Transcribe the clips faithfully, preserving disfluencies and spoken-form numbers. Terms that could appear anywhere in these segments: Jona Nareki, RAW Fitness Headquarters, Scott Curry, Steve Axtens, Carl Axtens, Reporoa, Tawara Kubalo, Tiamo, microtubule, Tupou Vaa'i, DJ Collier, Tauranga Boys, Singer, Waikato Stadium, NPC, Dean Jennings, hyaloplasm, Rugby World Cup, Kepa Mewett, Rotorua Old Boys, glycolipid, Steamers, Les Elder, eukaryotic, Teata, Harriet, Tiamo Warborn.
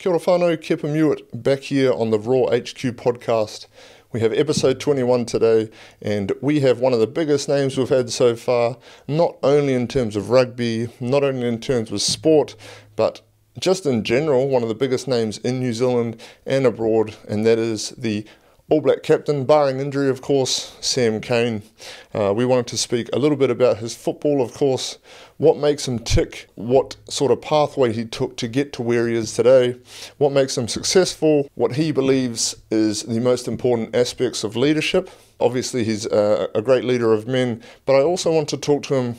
Kia ora whanau, Kepa Mewett, back here on the RAW H Q Podcast. We have episode twenty-one today, and we have one of the biggest names we've had so far, not only in terms of rugby, not only in terms of sport, but just in general, one of the biggest names in New Zealand and abroad, and that is the All Black captain, barring injury of course, Sam Cane. Uh, we wanted to speak a little bit about his football of course, what makes him tick, what sort of pathway he took to get to where he is today, what makes him successful, what he believes is the most important aspects of leadership. Obviously he's a, a great leader of men, but I also want to talk to him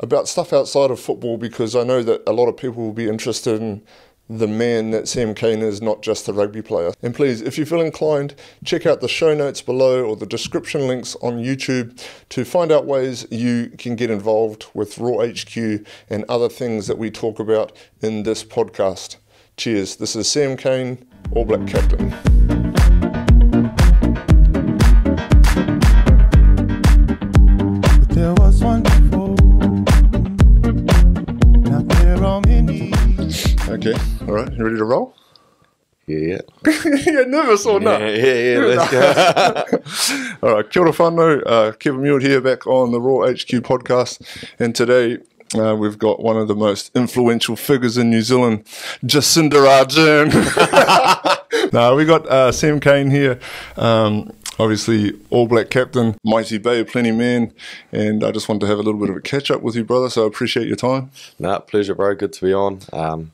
about stuff outside of football because I know that a lot of people will be interested in the man that Sam Cane is, not just the rugby player. And please, if you feel inclined, check out the show notes below or the description links on YouTube to find out ways you can get involved with Raw H Q and other things that we talk about in this podcast. Cheers. This is Sam Cane, All Black captain. There was one before, now there are many. Okay, all right, you ready to roll? Yeah. You're nervous or not? Yeah, yeah, yeah, let's go. All right, kia ora whanau, uh, Kevin Muir here back on the Raw H Q Podcast, and today uh, we've got one of the most influential figures in New Zealand, Jacinda Ardern. No, we got uh, Sam Cane here, um, obviously All Black captain, mighty Bay of Plenty man, and I just wanted to have a little bit of a catch-up with you, brother, so I appreciate your time. Nah, pleasure, bro, good to be on. Um,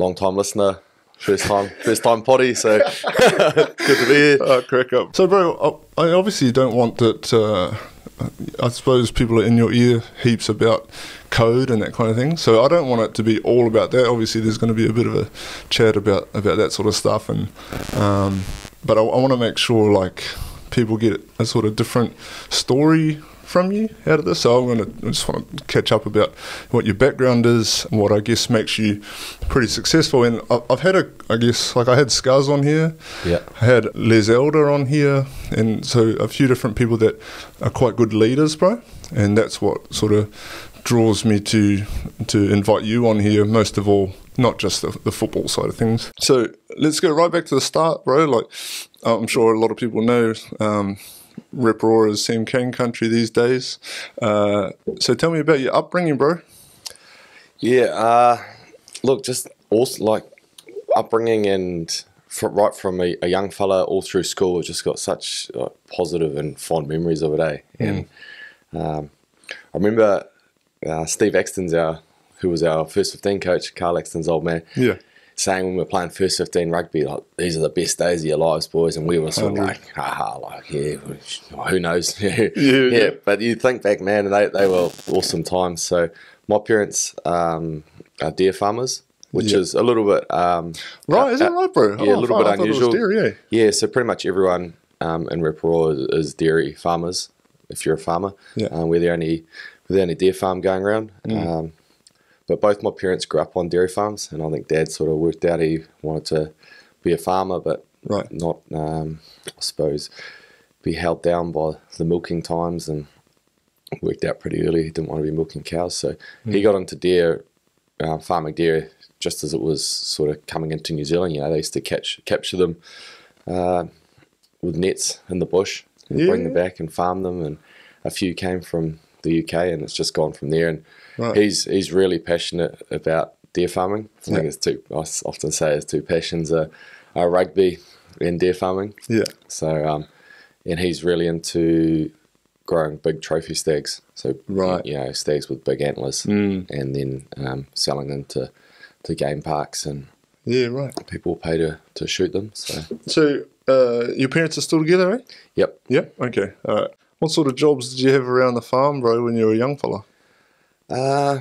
Long time listener, first time, first time potty, so good to be here. Oh, crack up. So, bro, I obviously don't want that. Uh, I suppose people are in your ear heaps about code and that kind of thing. So, I don't want it to be all about that. Obviously, there's going to be a bit of a chat about about that sort of stuff, and um, but I, I want to make sure like people get a sort of different story from you out of this, so I'm going to I just want to catch up about what your background is and what I guess makes you pretty successful. And I've had a, I guess, like I had Scuzz on here, yeah, I had Les Elder on here, and so a few different people that are quite good leaders, bro, and that's what sort of draws me to to invite you on here most of all, not just the, the football side of things. So let's go right back to the start, bro. Like I'm sure a lot of people know, um Reporoa is Sam Cane country these days. Uh, so tell me about your upbringing, bro. Yeah, uh, look, just also like upbringing and from, right from a, a young fella all through school, just got such like, positive and fond memories of it, eh? Mm. And um, I remember uh, Steve Axtens, our, who was our first fifteen coach, Carl Axtens' old man. Yeah. Saying when we were playing first fifteen rugby, like, these are the best days of your lives, boys. And we were sort of like, haha, like, yeah, who knows? yeah. yeah, but you think back, man, and they, they were awesome times. So my parents um, are deer farmers, which yeah. is a little bit... Um, right, uh, is that right, bro? Yeah, oh, a little fine. bit unusual. Dairy, eh? Yeah, so pretty much everyone um, in Reporoa is, is dairy farmers, if you're a farmer. Yeah. Um, we're, the only, we're the only deer farm going around. Mm. Um, But both my parents grew up on dairy farms, and I think Dad sort of worked out he wanted to be a farmer, but right. not, um, I suppose, be held down by the milking times, and worked out pretty early he didn't want to be milking cows. So mm. he got into deer, uh, farming deer, just as it was sort of coming into New Zealand. You know, they used to catch capture them uh, with nets in the bush and yeah. bring them back and farm them, and a few came from the U K, and it's just gone from there. And right. he's he's really passionate about deer farming. I yeah. think it's two. I often say his two passions are, are rugby and deer farming. Yeah. So um, and he's really into growing big trophy stags. So right. you know, stags with big antlers, mm. and then um, selling them to to game parks, and yeah, right. people pay to to shoot them. So so uh, your parents are still together, eh? Yep. Yep. Okay. All right. What sort of jobs did you have around the farm, bro, when you were a young fella? Uh,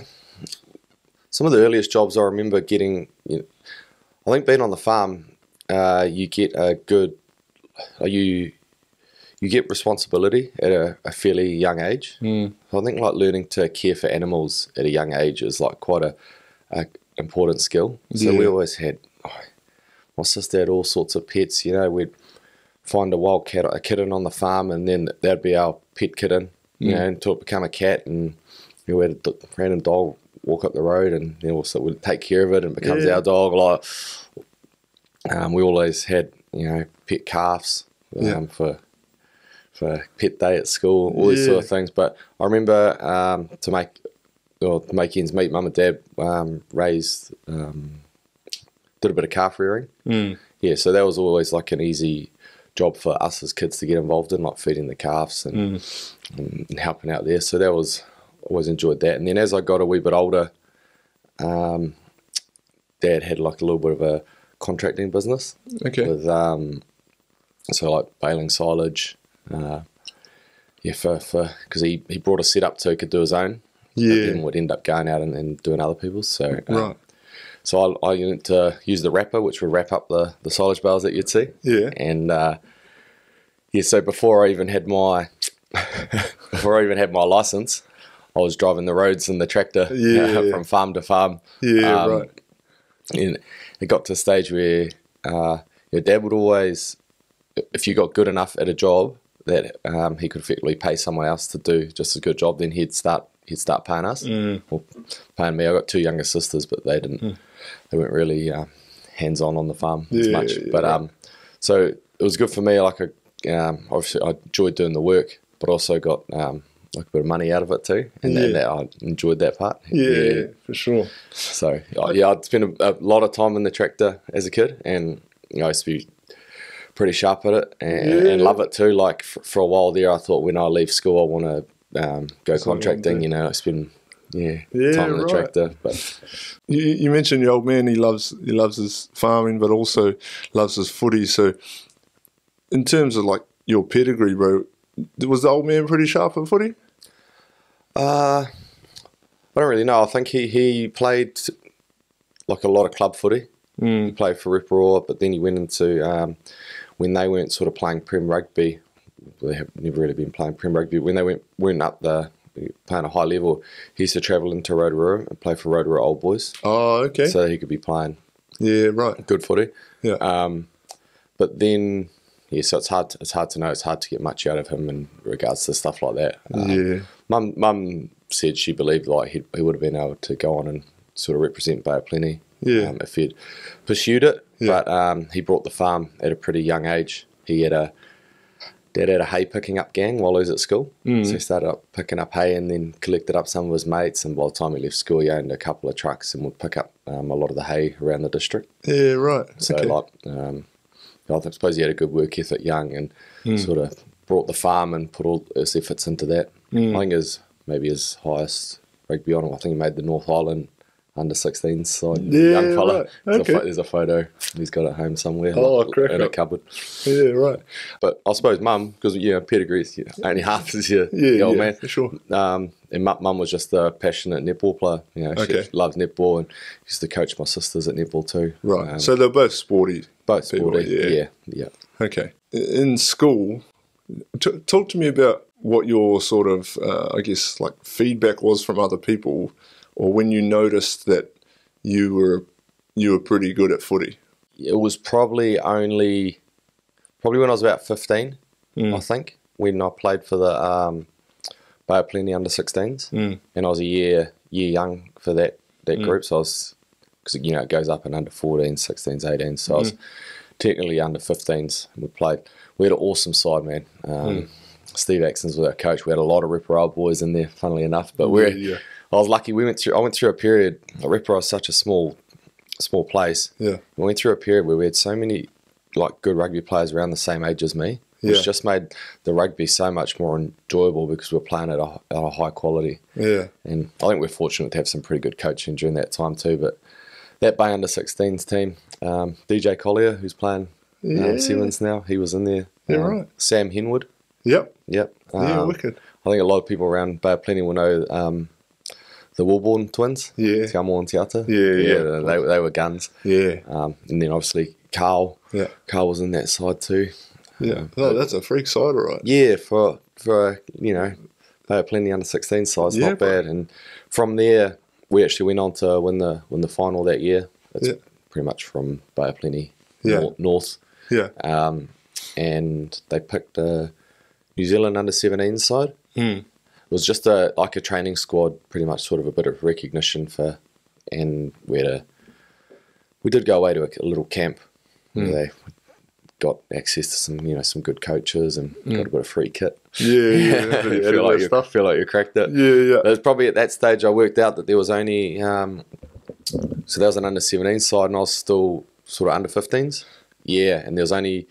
some of the earliest jobs I remember getting, you know, I think being on the farm, uh, you get a good, uh, you you get responsibility at a, a fairly young age. Mm. I think like learning to care for animals at a young age is like quite a, a important skill. So yeah. we always had, oh, my sister had all sorts of pets, you know, we'd find a wild cat, a kitten on the farm, and then that'd be our pet kitten, you mm. know, until it became a cat, and you know, we had a random dog walk up the road, and then also we'd take care of it, and it becomes yeah. our dog. Like Um, we always had, you know, pet calves um, yeah. for for pet day at school, all these yeah. sort of things. But I remember um, to make or to make ends meet, mum and dad um, raised um, did a bit of calf rearing. Mm. Yeah, so that was always like an easy job for us as kids to get involved in, like feeding the calves and, mm. and helping out there. So that was always enjoyed that. And then as I got a wee bit older, um, Dad had like a little bit of a contracting business, okay, with um, so like baling silage, uh, yeah, for for because he he brought a set up so he could do his own, yeah, but then would end up going out and, and doing other people's. So uh, right, so I I went to use the wrapper, which would wrap up the the silage bales that you'd see, yeah, and uh, yeah. So before I even had my before I even had my license, I was driving the roads in the tractor, yeah, uh, yeah. from farm to farm, yeah, um, right. And it got to a stage where uh, your dad would always, if you got good enough at a job that um, he could effectively pay someone else to do just a good job, then he'd start he'd start paying us mm. or paying me. I got two younger sisters, but they didn't, mm. they weren't really uh, hands on on the farm yeah, as much. Yeah, but yeah. um, so it was good for me. Like I, um, obviously I enjoyed doing the work, but also got um, like a bit of money out of it too, and, yeah. and that, I enjoyed that part. Yeah, yeah. for sure. So yeah, I'd spent a, a lot of time in the tractor as a kid, and you know, I used to be pretty sharp at it, and, yeah. and love it too. Like for, for a while there, I thought when I leave school, I want to um, go Something contracting. You know, I spend yeah, yeah time in the right. tractor. But you, you mentioned your old man. He loves he loves his farming, but also loves his footy. So in terms of like your pedigree, bro. Was the old man pretty sharp at footy? Uh, I don't really know. I think he, he played like a lot of club footy. Mm. He played for Reporoa, but then he went into, um, when they weren't sort of playing Prem Rugby, they have never really been playing Prem Rugby, when they went, went up the, playing a high level, he used to travel into Rotorua and play for Rotorua Old Boys. Oh, okay. So he could be playing yeah, right. good footy. Yeah. Um, but then... Yeah, so it's hard. To, it's hard to know. It's hard to get much out of him in regards to stuff like that. Um, yeah, mum, mum said she believed like he, he would have been able to go on and sort of represent Bay of Plenty. Yeah, um, if he'd pursued it. Yeah. But um, he brought the farm at a pretty young age. He had a dad had a hay picking up gang while he was at school. Mm. So he started up picking up hay and then collected up some of his mates. And by the time he left school, he owned a couple of trucks and would pick up um, a lot of the hay around the district. Yeah, right. So okay. like. Um, I suppose he had a good work ethic young and mm. sort of brought the farm and put all his efforts into that. Mm. I think his, maybe his highest rugby honour, I think he made the North Island under sixteens side. Yeah, young fella. Right. There's, okay. a, there's a photo he's got at home somewhere oh, like, crap. in a cupboard. Yeah, right. But I suppose mum, because, you know, pedigree's you know, only half is your yeah, old yeah, man. For sure. Um, and mum was just a passionate netball player. You know, she okay. loves netball and used to coach my sisters at netball too. Right. Um, so they're both sporty. Both sporty, people, yeah. yeah. Yeah. Okay. In school, t- talk to me about what your sort of, uh, I guess, like feedback was from other people or when you noticed that you were you were pretty good at footy? It was probably only, probably when I was about fifteen, mm. I think, when I played for the um, Bay of Plenty under sixteens. Mm. And I was a year year young for that, that mm. group, so I was, because, you know, it goes up in under fourteens, sixteens, eighteens, so mm. I was technically under fifteens and we played. We had an awesome side, man. Um, mm. Steve Axtens was our coach. We had a lot of Reporoa boys in there, funnily enough, but we're... Yeah, yeah. I was lucky. We went through. I went through a period. Reporoa is such a small, small place. Yeah. We went through a period where we had so many, like, good rugby players around the same age as me, yeah. which just made the rugby so much more enjoyable because we were playing at a, at a high quality. Yeah. And I think we're fortunate to have some pretty good coaching during that time too. But that Bay under sixteens team, um, D J Collier, who's playing yeah. um, sevens now, he was in there. Yeah, um, right. Sam Henwood. Yep. Yep. Um, yeah, wicked. I think a lot of people around Bay of Plenty will know. Um, The Warborn twins, yeah, Tiamo and Teata, yeah, yeah, yeah. They, they were guns, yeah. Um, and then obviously Carl, yeah, Carl was in that side too, yeah. Um, oh, that's a freak side, right? Yeah, for for you know, they were plenty under sixteen sides, yeah, not bad. Bro. And from there, we actually went on to win the win the final that year. It's yeah. pretty much from Bay of Plenty, yeah. north, north, yeah. Um, and they picked a New Zealand under seventeen side. Mm. It was just a like a training squad, pretty much sort of a bit of recognition for, and we had a, we did go away to a, a little camp Mm. They got access to some, you know, some good coaches and mm. got a bit of free kit. Yeah, yeah. feel, like you, stuff. feel like you cracked it. Yeah, yeah. It was probably at that stage I worked out that there was only, um, so there was an under seventeen side and I was still sort of under fifteens. Yeah, and there was only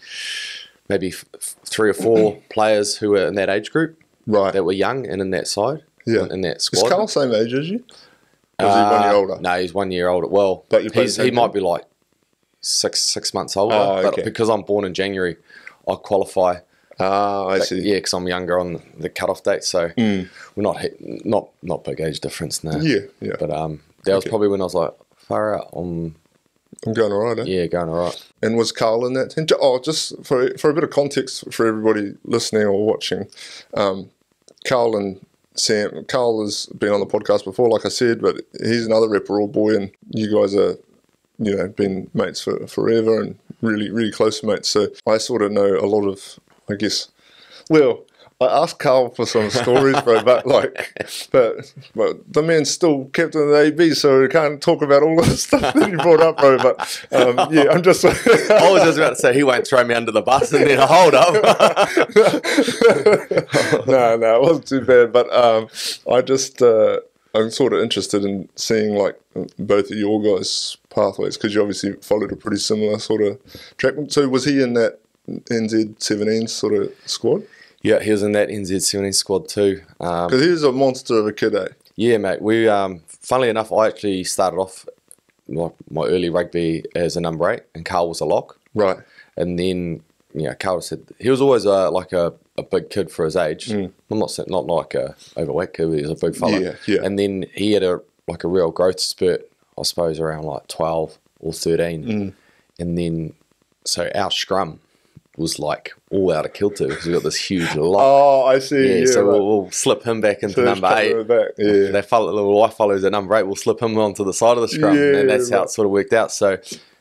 maybe f three or four players who were in that age group. Right. That were young and in that side. Yeah. In that squad. Is Carl same age as you? Or is he one year older? Uh, no, he's one year older. Well, but he's, he might be like six six months older. Oh, okay. But because I'm born in January, I qualify. Oh, I see. Yeah, because I'm younger on the cutoff date, so mm. we're not not not big age difference now. Yeah, yeah. But um, that okay. was probably when I was like, far out. I'm I'm going all right. Eh? Yeah, going all right. And was Carl in that team? Oh, just for for a bit of context for everybody listening or watching, um, Carl and Sam, Carl has been on the podcast before, like I said, but he's another Reporoa boy, and you guys are, you know, been mates for forever and really, really close mates. So I sort of know a lot of, I guess, well, I asked Carl for some stories, bro, but like, but, but the man's still captain of the A B, so we can't talk about all the stuff that you brought up, bro. But um, yeah, I'm just. I was just about to say he won't throw me under the bus, and then hold up. no, no, it wasn't too bad, but um, I just uh, I'm sort of interested in seeing like both of your guys' pathways because you obviously followed a pretty similar sort of track. So was he in that N Z seventeen sort of squad? Yeah, he was in that N Z seventeen squad too. Because um, he was a monster of a kid, eh? Yeah, mate. We, um, funnily enough, I actually started off my, my early rugby as a number eight, and Carl was a lock. Right. And then, you know, Carl said he was always a, like a, a big kid for his age. Mm. I'm not saying not like a overweight kid, but he was a big fella. Yeah, yeah. And then he had a like a real growth spurt, I suppose, around like twelve or thirteen, mm. and then so our scrum was like all out of kilter because we got this huge lock. Oh, I see. Yeah, yeah so right. we'll, we'll slip him back into so number eight. Back. Yeah. They follow, the little wife follows at number eight. We'll slip him onto the side of the scrum, yeah, and that's right. how it sort of worked out. So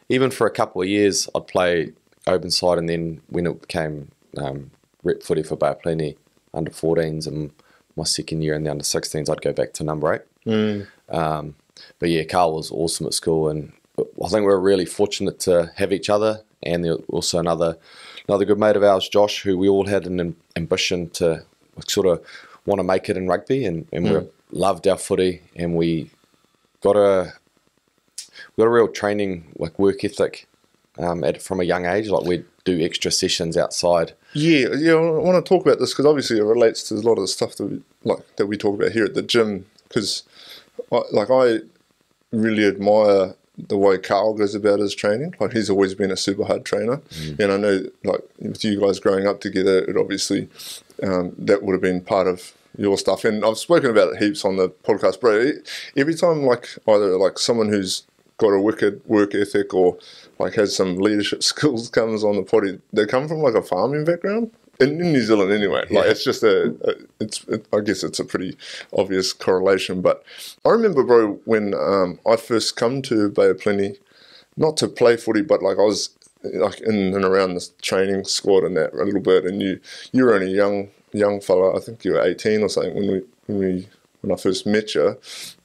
even for a couple of years, I'd play open side, and then when it became um, rep footy for Bay of Plenty, under fourteens, and my second year in the under sixteens, I'd go back to number eight. Mm. Um, but yeah, Carl was awesome at school, and I think we were really fortunate to have each other, and there also another. Another good mate of ours, Josh, who we all had an ambition to sort of want to make it in rugby, and, and mm. we loved our footy, and we got a we got a real training like work ethic um, at from a young age. Like we'd do extra sessions outside. Yeah, yeah. I want to talk about this because obviously it relates to a lot of the stuff that we, like that we talk about here at the gym. Because like I really admire the way Carl goes about his training. Like he's always been a super hard trainer, mm. and I know like with you guys growing up together, it obviously um, that would have been part of your stuff. And I've spoken about it heaps on the podcast, bro. Every time like either like someone who's got a wicked work ethic or like has some leadership skills comes on the potty, they come from like a farming background in, in New Zealand anyway. Yeah. Like it's just a, a it's it, I guess it's a pretty obvious correlation. But I remember, bro, when um, I first come to Bay of Plenty, not to play footy, but like I was like in and around the training squad and that a little bit. And you you were only a young young fella. I think you were eighteen or something when we when we when I first met you,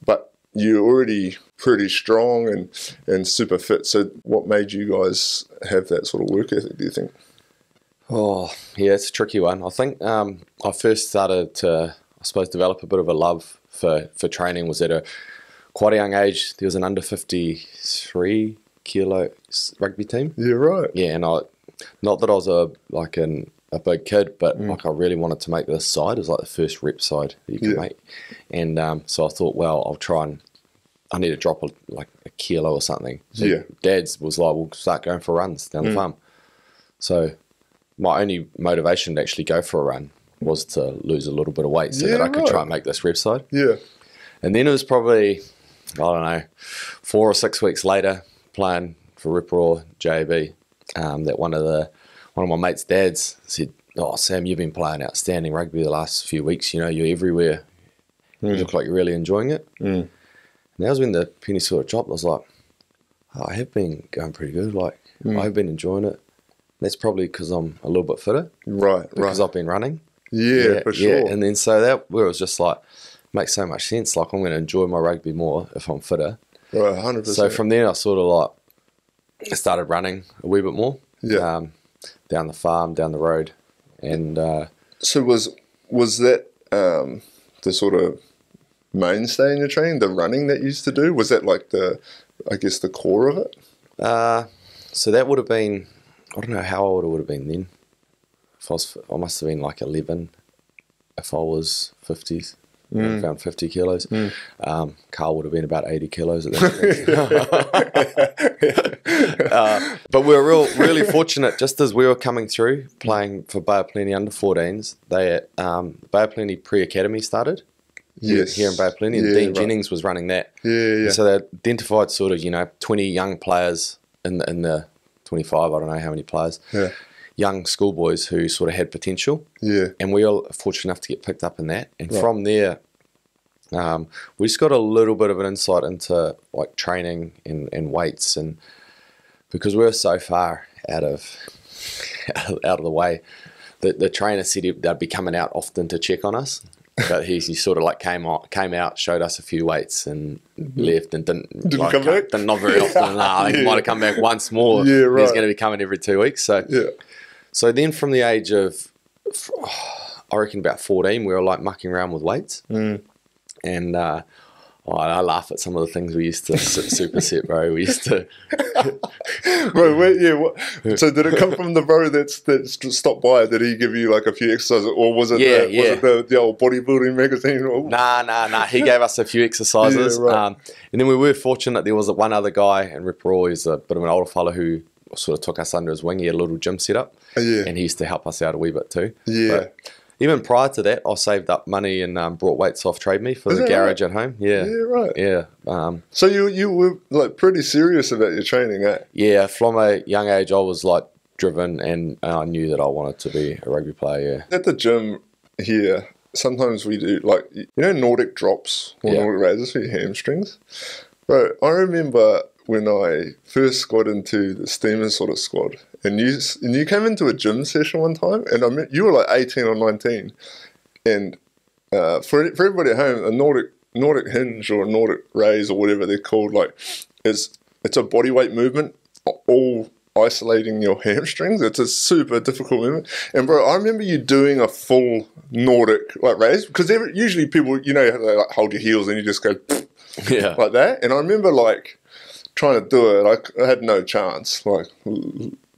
but you're already pretty strong and and super fit. So what made you guys have that sort of work ethic, do you think? Oh, yeah, it's a tricky one. I think um, I first started to, I suppose, develop a bit of a love for, for training was at a quite a young age. There was an under fifty-three kilo rugby team. Yeah, right. Yeah, and I, not that I was a like an, a big kid, but mm. like I really wanted to make this side. It was like the first rep side that you can yeah. make. And um, so I thought, well, I'll try and, I need to drop a, like a kilo or something. So yeah. Dad's was like, we'll start going for runs down mm. the farm. So my only motivation to actually go for a run was to lose a little bit of weight so yeah, that I could right. try and make this rep side. Yeah. And then it was probably, I don't know, four or six weeks later, playing for Reporoa J B, um, that one of the one of my mates' dads said, "Oh, Sam, you've been playing outstanding rugby the last few weeks. You know, you're everywhere. Mm. You look like you're really enjoying it." Mm. And that was when the penny sort of dropped. I was like, oh, I have been going pretty good. Like, mm. I've been enjoying it. That's probably because I'm a little bit fitter. Right, right. Because I've been running. Yeah, yeah for sure. Yeah. And then so that, where it was just like, makes so much sense. Like, I'm going to enjoy my rugby more if I'm fitter. Right, one hundred percent. So from then, I sort of like, I started running a wee bit more. Yeah. Um, down the farm, down the road, and uh, so was was that um, the sort of mainstay in your training, the running that you used to do? Was that like the, I guess, the core of it? Uh, so that would have been, I don't know how old I would have been then. If I was, I must have been like eleven. If I was fifties, mm. around fifty kilos. Mm. Um, Carl would have been about eighty kilos at that point. uh, but we were real, really fortunate. Just as we were coming through, playing for Bay of Plenty under fourteens, they um, Bay of Plenty pre-academy started. Yes. Here in Bay of Plenty, and yeah, Dean right. Jennings was running that. Yeah, yeah. And so they identified sort of, you know, twenty young players in the, in the twenty-five. I don't know how many players. Yeah. Young schoolboys who sort of had potential. Yeah. And we were fortunate enough to get picked up in that. And right. from there, um, we just got a little bit of an insight into like training and, and weights, and because we were so far out of out of the way, the, the trainer said they'd be coming out often to check on us. But he, he sort of like came out, came out, showed us a few weights, and left, and didn't didn't like, come back. Didn't not very often. No, I think yeah. he might have come back once more. Yeah, right. He's going to be coming every two weeks. So, yeah. so then from the age of, oh, I reckon about fourteen, we were like mucking around with weights, mm. and uh, oh, I laugh at some of the things we used to super set, bro. We used to, bro. Wait, yeah. What, so did it come from the bro that's that stopped by? Did he give you like a few exercises, or was it? Yeah, the, yeah. Was it the, the old bodybuilding magazine? Nah, nah, nah. He gave us a few exercises, yeah, right. um, and then we were fortunate. There was one other guy in Reporoa, he's a bit of an older fella who sort of took us under his wing. He had a little gym set up, yeah. and he used to help us out a wee bit too. Yeah. But, even prior to that, I saved up money and um, brought weights off Trade Me for Is the garage right? at home. Yeah, yeah, right. Yeah. Um, so you you were like pretty serious about your training, eh? Yeah, from a young age, I was like driven, and I knew that I wanted to be a rugby player. Yeah. At the gym here, sometimes we do like, you know, Nordic drops or yeah. Nordic raises for your hamstrings. But I remember when I first got into the Steamers sort of squad. And you and you came into a gym session one time, and I mean, you were like eighteen or nineteen, and uh, for for everybody at home, a Nordic Nordic hinge or a Nordic raise or whatever they're called, like it's it's a body weight movement, all isolating your hamstrings. It's a super difficult movement. And bro, I remember you doing a full Nordic like raise, because usually people, you know, they like hold your heels and you just go yeah. like that. And I remember like trying to do it, like, I had no chance, like.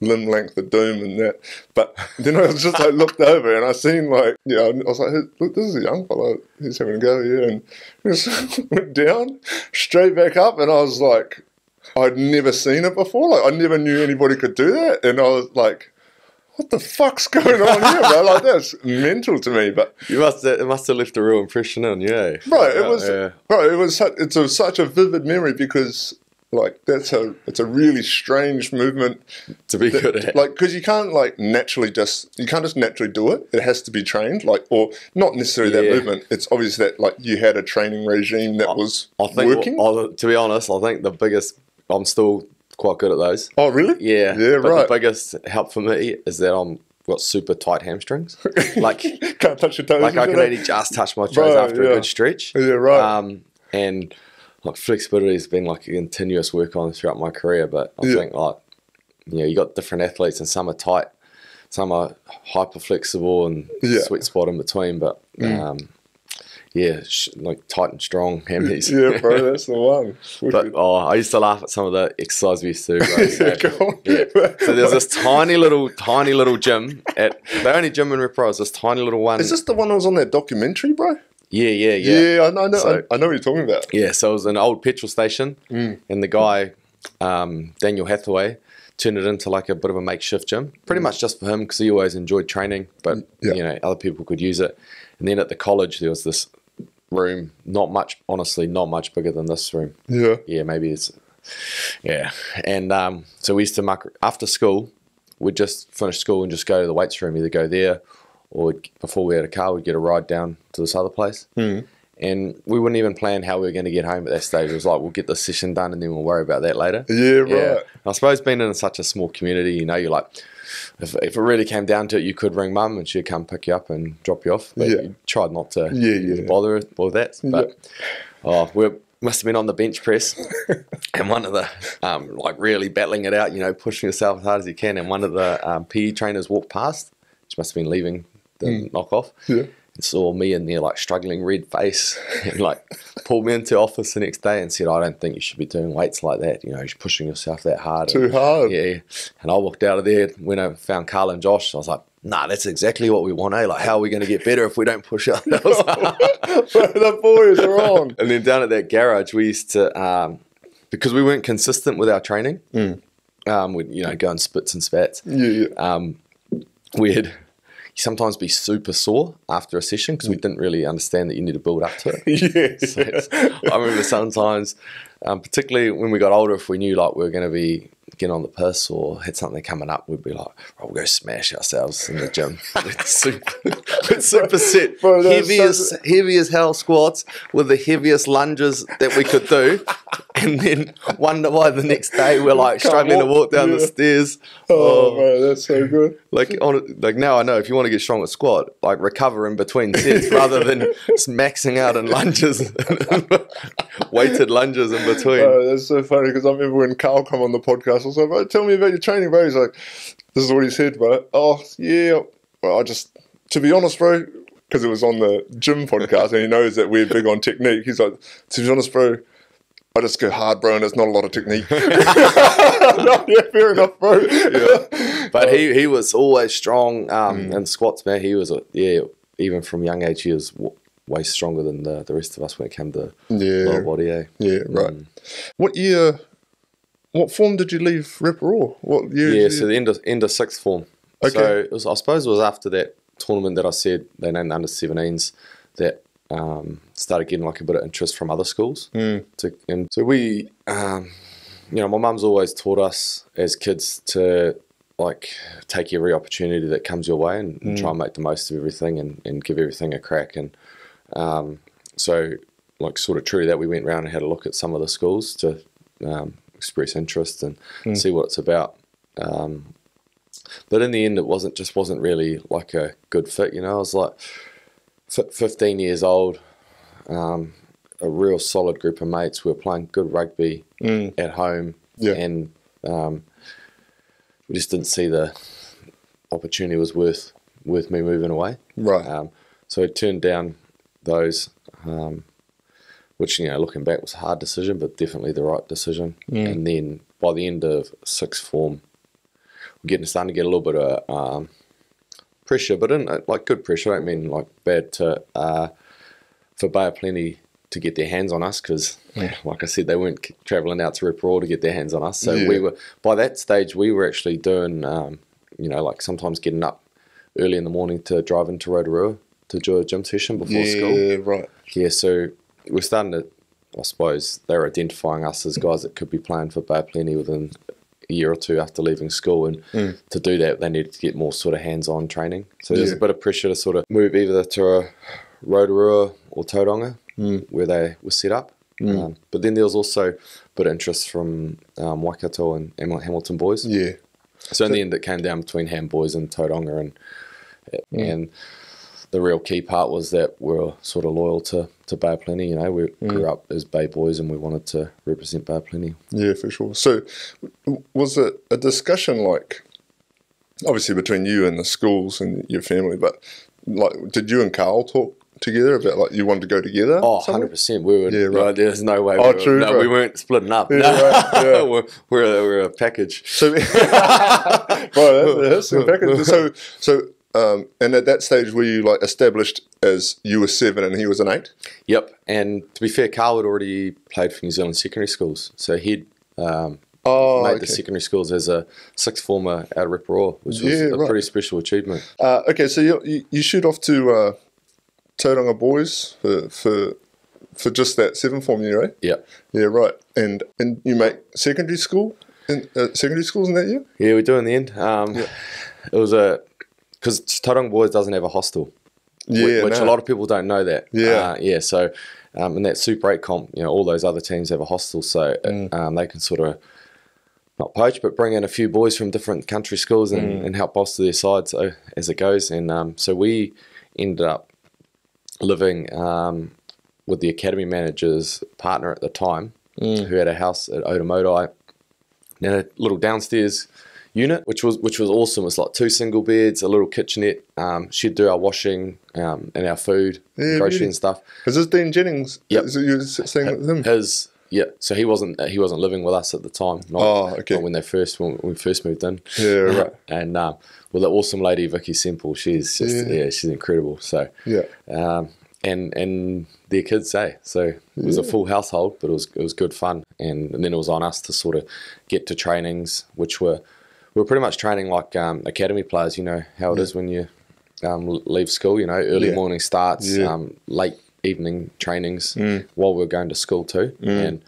Limb length of doom and that, but then I just like looked over and I seen like, you know, I was like, hey, look, this is a young fella, he's having a go here, and just went down, straight back up, and I was like, I'd never seen it before, like I never knew anybody could do that, and I was like, what the fuck's going on here, bro? Like, that's mental to me. But you must have, it must have left a real impression on you, eh? Bro, it was, yeah. bro, it was such, it's a, such a vivid memory because. Like, that's a, it's a really strange movement to be that, good at. Like, because you can't, like, naturally just, you can't just naturally do it. It has to be trained, like, or not necessarily yeah. that movement. It's obvious that, like, you had a training regime that I, was I think, working. Well, I, to be honest, I think the biggest, I'm still quite good at those. Oh, really? Yeah. Yeah, but right. the biggest help for me is that I'm, got super tight hamstrings. Like, can't touch your toes. Like, I can only just touch my toes right, after yeah. a good stretch. Yeah, right. Um, and... Like flexibility has been like a continuous work on throughout my career, but I yeah. think like, you know, you got different athletes and some are tight, some are hyper flexible and yeah. sweet spot in between, but mm. um, yeah, sh like tight and strong hammies. Yeah, bro, that's the one. But oh, I used to laugh at some of the exercise we used to do. Bro, yeah, yeah. Yeah. So there's this tiny little, tiny little gym at the only gym in Repro is this tiny little one. Is this the one that was on that documentary, bro? Yeah, yeah, yeah. Yeah, I know, I know, so, I know what you're talking about. Yeah, so it was an old petrol station, mm. and the guy, um, Daniel Hathaway, turned it into like a bit of a makeshift gym, pretty mm. much just for him because he always enjoyed training, but, yeah. you know, other people could use it. And then at the college, there was this room, not much, honestly, not much bigger than this room. Yeah. Yeah, maybe it's, yeah. And um, so we used to, muck, after school, we'd just finish school and just go to the weights room, either go there or before we had a car, we'd get a ride down to this other place. Mm. And we wouldn't even plan how we were going to get home at that stage. It was like, we'll get this session done and then we'll worry about that later. Yeah, yeah. right. I suppose being in such a small community, you know, you're like, if, if it really came down to it, you could ring mum and she'd come pick you up and drop you off. But yeah. you tried not to yeah, yeah. bother with that. But yeah. oh, we're, must have been on the bench press and one of the, um, like really battling it out, you know, pushing yourself as hard as you can, and one of the um, P E trainers walked past, which must have been leaving the mm. knockoff, yeah. and saw me in there like struggling red face and like pulled me into office the next day and said, I don't think you should be doing weights like that, you know, you're pushing yourself that hard. Too and, hard. Yeah. And I walked out of there, went over and found Carl and Josh, I was like, nah, that's exactly what we want, eh? Like, how are we going to get better if we don't push ourselves? The boys are on. And then down at that garage, we used to, um, because we weren't consistent with our training, mm. um, we'd, you know, go in spits and spats. Yeah, yeah. Um, we'd sometimes be super sore after a session because we didn't really understand that you need to build up to it. yeah. So it's, I remember sometimes, um, particularly when we got older, if we knew, like, we were going to be getting on the piss or had something coming up, we'd be like, oh, we'll go smash ourselves in the gym. We'd super, we'd super set heavy as, heavy as hell squats with the heaviest lunges that we could do, and then wonder why the next day we're like struggling to walk down yeah. the stairs. Oh, oh man, that's so good. Like, on, like now I know if you want to get strong at squat, like recover in between sets rather than just maxing out in lunges, weighted lunges in between. Oh, that's so funny because I remember when Carl came on the podcast, I was like, tell me about your training, bro. He's like, this is what he said, bro. Oh, yeah. Well, I just, to be honest, bro, because it was on the gym podcast and he knows that we're big on technique. He's like, to be honest, bro, I just go hard, bro, and there's not a lot of technique. No, yeah, fair enough, bro. Yeah. But he, he was always strong um, mm. in squats, man. He was, a, yeah, even from young age, he was w way stronger than the, the rest of us when it came to yeah. lower body, eh? Yeah, right. Mm. What year... What form did you leave Reporoa? What year? Yeah, so the end of, end of sixth form. Okay. So it was, I suppose it was after that tournament that I said, they named under seventeens, that um, started getting like a bit of interest from other schools. Mm. To, and so we, um, you know, my mum's always taught us as kids to like take every opportunity that comes your way and, mm. and try and make the most of everything and, and give everything a crack. And um, so like sort of true to that, we went around and had a look at some of the schools to... Um, express interest and mm. see what it's about, um, but in the end it wasn't just wasn't really like a good fit, you know. I was like fifteen years old, um, a real solid group of mates, we were playing good rugby mm. at home, yeah. and um, we just didn't see the opportunity was worth worth me moving away, right? Um, so I turned down those, um, which, you know, looking back was a hard decision, but definitely the right decision. Mm. And then by the end of sixth form, we're getting starting to get a little bit of um, pressure, but in, like good pressure. I don't mean like bad to, uh, for Bay of Plenty to get their hands on us because, yeah. like I said, they weren't travelling out to Reporoa to get their hands on us. So yeah. we were by that stage we were actually doing, um, you know, like sometimes getting up early in the morning to drive into Rotorua to do a gym session before yeah, school. Yeah, right. Yeah, so. We're starting to, I suppose, they're identifying us as guys that could be playing for Bay of Plenty within a year or two after leaving school. And mm. to do that, they needed to get more sort of hands-on training. So there's yeah. a bit of pressure to sort of move either to a Rotorua or Tauranga mm. where they were set up. Mm. Um, but then there was also a bit of interest from um, Waikato and Hamilton Boys. Yeah. So in the end, it came down between Ham Boys and Tauranga. And, mm. and the real key part was that we were sort of loyal to, to Bay of Plenty. You know, we mm. grew up as Bay boys and we wanted to represent Bay of Plenty. Yeah, for sure. So was it a discussion like, obviously between you and the schools and your family, but like did you and Carl talk together about like you wanted to go together? Oh, somewhere? one hundred percent. We were, yeah, right. Right, there's no way. Oh, we were, true, no, right. we weren't splitting up. Yeah, no. Right, yeah. we're, we're, we're a package. So, right, that's, that's a package. So, so, Um, and at that stage, were you like established as you were seven and he was an eight? Yep. And to be fair, Carl had already played for New Zealand secondary schools, so he'd um, oh, made okay. the secondary schools as a sixth former out of Reporoa, which was yeah, a right. pretty special achievement. Uh, okay, so you, you you shoot off to uh, Tauranga Boys for for for just that seven form year, right? Yeah. Yeah, right. And and you make secondary school in uh, secondary schools in that year? Yeah, we do in the end. Um, yeah. It was a because Tauranga Boys doesn't have a hostel, yeah, which no. a lot of people don't know that. Yeah, uh, yeah. So, um, in that Super eight comp, you know, all those other teams have a hostel, so mm. um, they can sort of not poach, but bring in a few boys from different country schools and, mm. and help bolster their side. So as it goes, and um, so we ended up living um, with the academy manager's partner at the time, mm. who had a house at Otomodai, and had a little downstairs unit, which was which was awesome. It's like two single beds, a little kitchenette. Um, she'd do our washing um, and our food, yeah, grocery really. and stuff. Is this Dean Jennings? Yep. Is it you staying with him? His, yeah. So he wasn't he wasn't living with us at the time. Not, oh, okay. Not when they first when we first moved in. Yeah, right. And um, with that awesome lady Vicky Semple, she's just yeah, yeah she's incredible. So yeah. Um, and and their kids, eh? So it was yeah. a full household, but it was it was good fun. And, and then it was on us to sort of get to trainings, which were. We were pretty much training like um, academy players, you know, how it yeah. is when you um, leave school, you know, early yeah. morning starts, yeah. um, late evening trainings mm. while we were going to school too. Mm. And,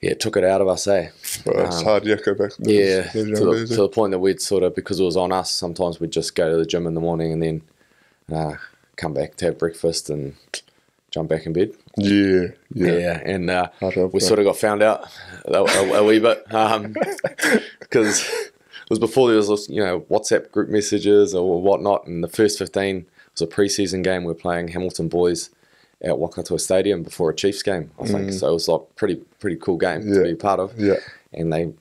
yeah, it took it out of us, eh? Well, um, it's hard, yeah, go back. Yeah, to the, to the point that we'd sort of, because it was on us, sometimes we'd just go to the gym in the morning and then uh, come back to have breakfast and jump back in bed. Yeah, yeah, yeah, and uh, we sort of got found out a, a, a wee bit because... Um, It was before there was, you know, WhatsApp group messages or whatnot. And the first fifteen was a preseason game. We were playing Hamilton Boys at Waikato Stadium before a Chiefs game, I think. Mm. So it was like pretty pretty cool game yeah. to be part of. Yeah. And they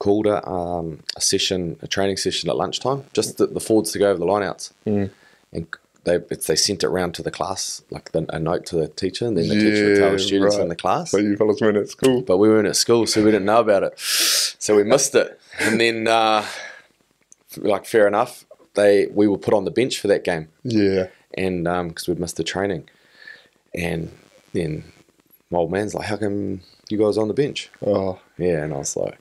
called a um, a session, a training session at lunchtime, just the, the forwards to go over the lineouts. Mm. And they they sent it round to the class, like the, a note to the teacher, and then the yeah, teacher would tell the students right. in the class. But you fellas weren't at school. But we weren't at school, so we didn't know about it. So we missed it. And then, uh, like, fair enough, they we were put on the bench for that game. Yeah. And because um, we'd missed the training. And then my old man's like, how come you guys are on the bench? Oh. Yeah, and I was like,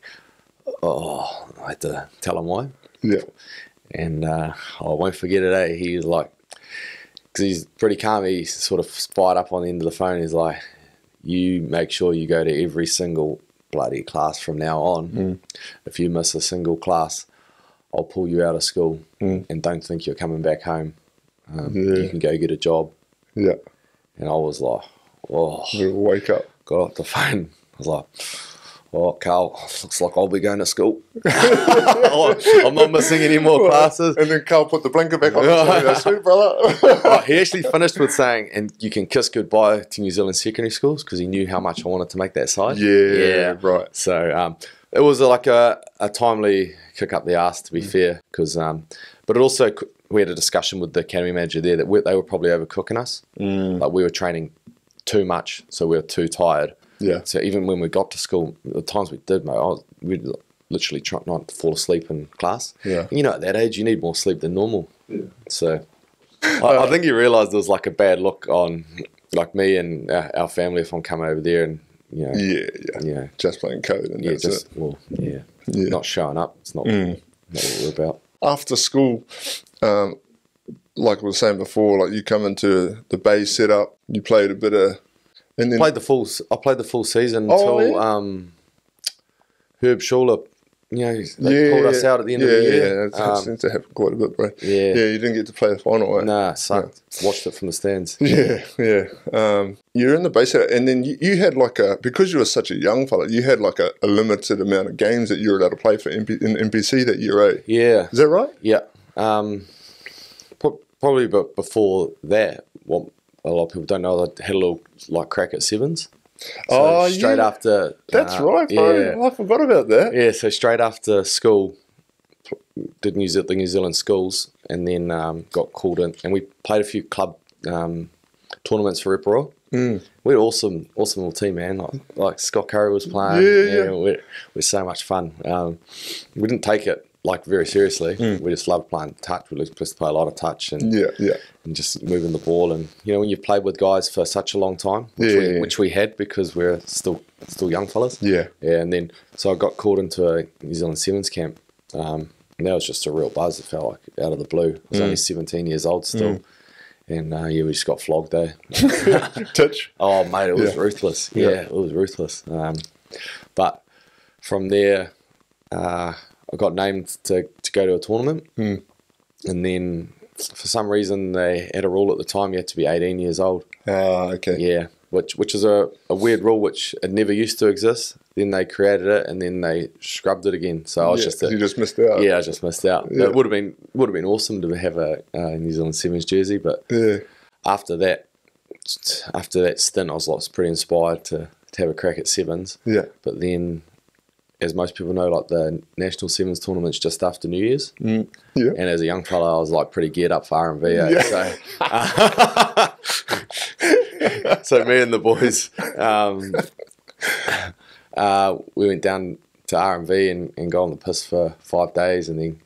oh, I had to tell him why. Yeah. And uh, I won't forget it, eh? He was like, because he's pretty calm. He's sort of fired up on the end of the phone. He's like, you make sure you go to every single bloody class from now on. Mm. If you miss a single class, I'll pull you out of school mm. and don't think you're coming back home. Um, yeah. You can go get a job. Yeah. And I was like, oh. You wake up. Got off the phone. I was like, oh, Carl, looks like I'll be going to school. I'm not missing any more well, classes. And then Carl put the blinker back on. That's sweet, brother. Right, he actually finished with saying, and you can kiss goodbye to New Zealand secondary schools, because he knew how much I wanted to make that side. Yeah, yeah. right. So um, it was like a, a timely kick up the arse, to be mm. fair. Cause, um, but it also, we had a discussion with the academy manager there that we, they were probably overcooking us. Mm. Like we were training too much, so we were too tired. Yeah. So even when we got to school, the times we did, mate, I was, we'd literally try not to fall asleep in class. Yeah. And you know, at that age, you need more sleep than normal. Yeah. So I, I think you realised there was like a bad look on like me and our, our family if I'm coming over there and, you know. Yeah, yeah. You know, just playing code and yeah, that's just, it. Well, yeah, yeah. Not showing up. It's not, mm. not what we're about. After school, um, like we were saying before, like you come into the Bay setup, you played a bit of... And then played the full. I played the full season oh, until yeah. um, Herb Schuler, you know, they yeah, pulled us out at the end yeah, of the year. Yeah, that um, seems to happen quite a bit, bro. Yeah, yeah. You didn't get to play the final. Right? Nah, sucked. No. Watched it from the stands. Yeah, yeah. Um, you're in the base, and then you, you had like a because you were such a young fella, you had like a, a limited amount of games that you were allowed to play for M P, in N P C that year, eh? Yeah, is that right? Yeah. Um, probably, but before that, well. A lot of people don't know I had a little like crack at sevens. So oh, straight yeah. after. That's uh, right, bro. Yeah. I forgot about that. Yeah, so straight after school, did New Zealand, the New Zealand schools, and then um, got called in, and we played a few club um, tournaments for Reporoa. Mm. We had an awesome, awesome little team, man. Like, like Scott Curry was playing. Yeah, yeah. yeah. We're, we're so much fun. Um, we didn't take it. Like very seriously, mm. we just love playing touch. We just play a lot of touch and yeah, yeah, and just moving the ball. And you know, when you've played with guys for such a long time, which, yeah, we, yeah. which we had because we're still still young fellas. Yeah, yeah. And then so I got called into a New Zealand sevens camp, um, and that was just a real buzz. It felt like out of the blue. I was mm. only seventeen years old still, mm. and uh, yeah, we just got flogged there. Touch. Oh mate, it was yeah. ruthless. Yeah, yeah, it was ruthless. Um, but from there. Uh, I got named to, to go to a tournament, mm. and then for some reason they had a rule at the time you had to be eighteen years old. Ah, okay. Yeah, which which is a, a weird rule which it never used to exist. Then they created it and then they scrubbed it again. So I was yeah, just a, you just missed out. Yeah, I just missed out. Yeah. It would have been would have been awesome to have a, a New Zealand sevens jersey, but yeah. after that, after that stint, I was like pretty inspired to, to have a crack at sevens. Yeah. But then, as most people know, like the national sevens tournament's just after New Year's. Mm. Yeah. And as a young fella, I was like pretty geared up for R and V. Eh? Yeah. So, uh, so me and the boys, um, uh, we went down to R and V and, and go on the piss for five days, and then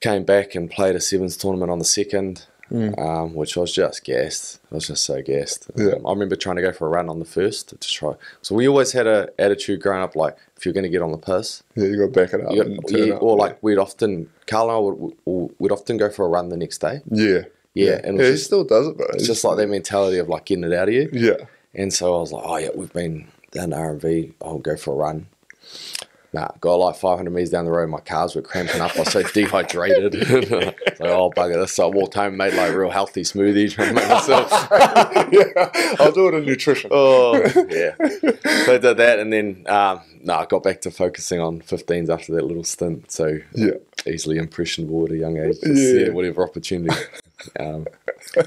came back and played a sevens tournament on the second. Mm. Um, which I was just gassed. I was just so gassed. Yeah. Um, I remember trying to go for a run on the first to try. So we always had an attitude growing up, like if you're going to get on the piss, yeah, you got to back it up. Got, and turn yeah, up. Or like we'd often, Carl and I would we'd, we'd often go for a run the next day. Yeah, yeah. yeah. And it was yeah, just, he still does it, bro. It's just like that mentality of like getting it out of you. Yeah. And so I was like, oh yeah, we've been down to R and V. I'll go for a run. Nah, got like five hundred metres down the road, my calves were cramping up. I was so dehydrated. Like, oh, bugger this. So I walked home and made like a real healthy smoothie, trying to make myself. Yeah, I'll do it in nutrition. Oh, yeah. So I did that, and then, um, no, nah, I got back to focusing on fifteens after that little stint. So yeah, easily impressionable at a young age. Just, yeah. yeah, whatever opportunity. Um,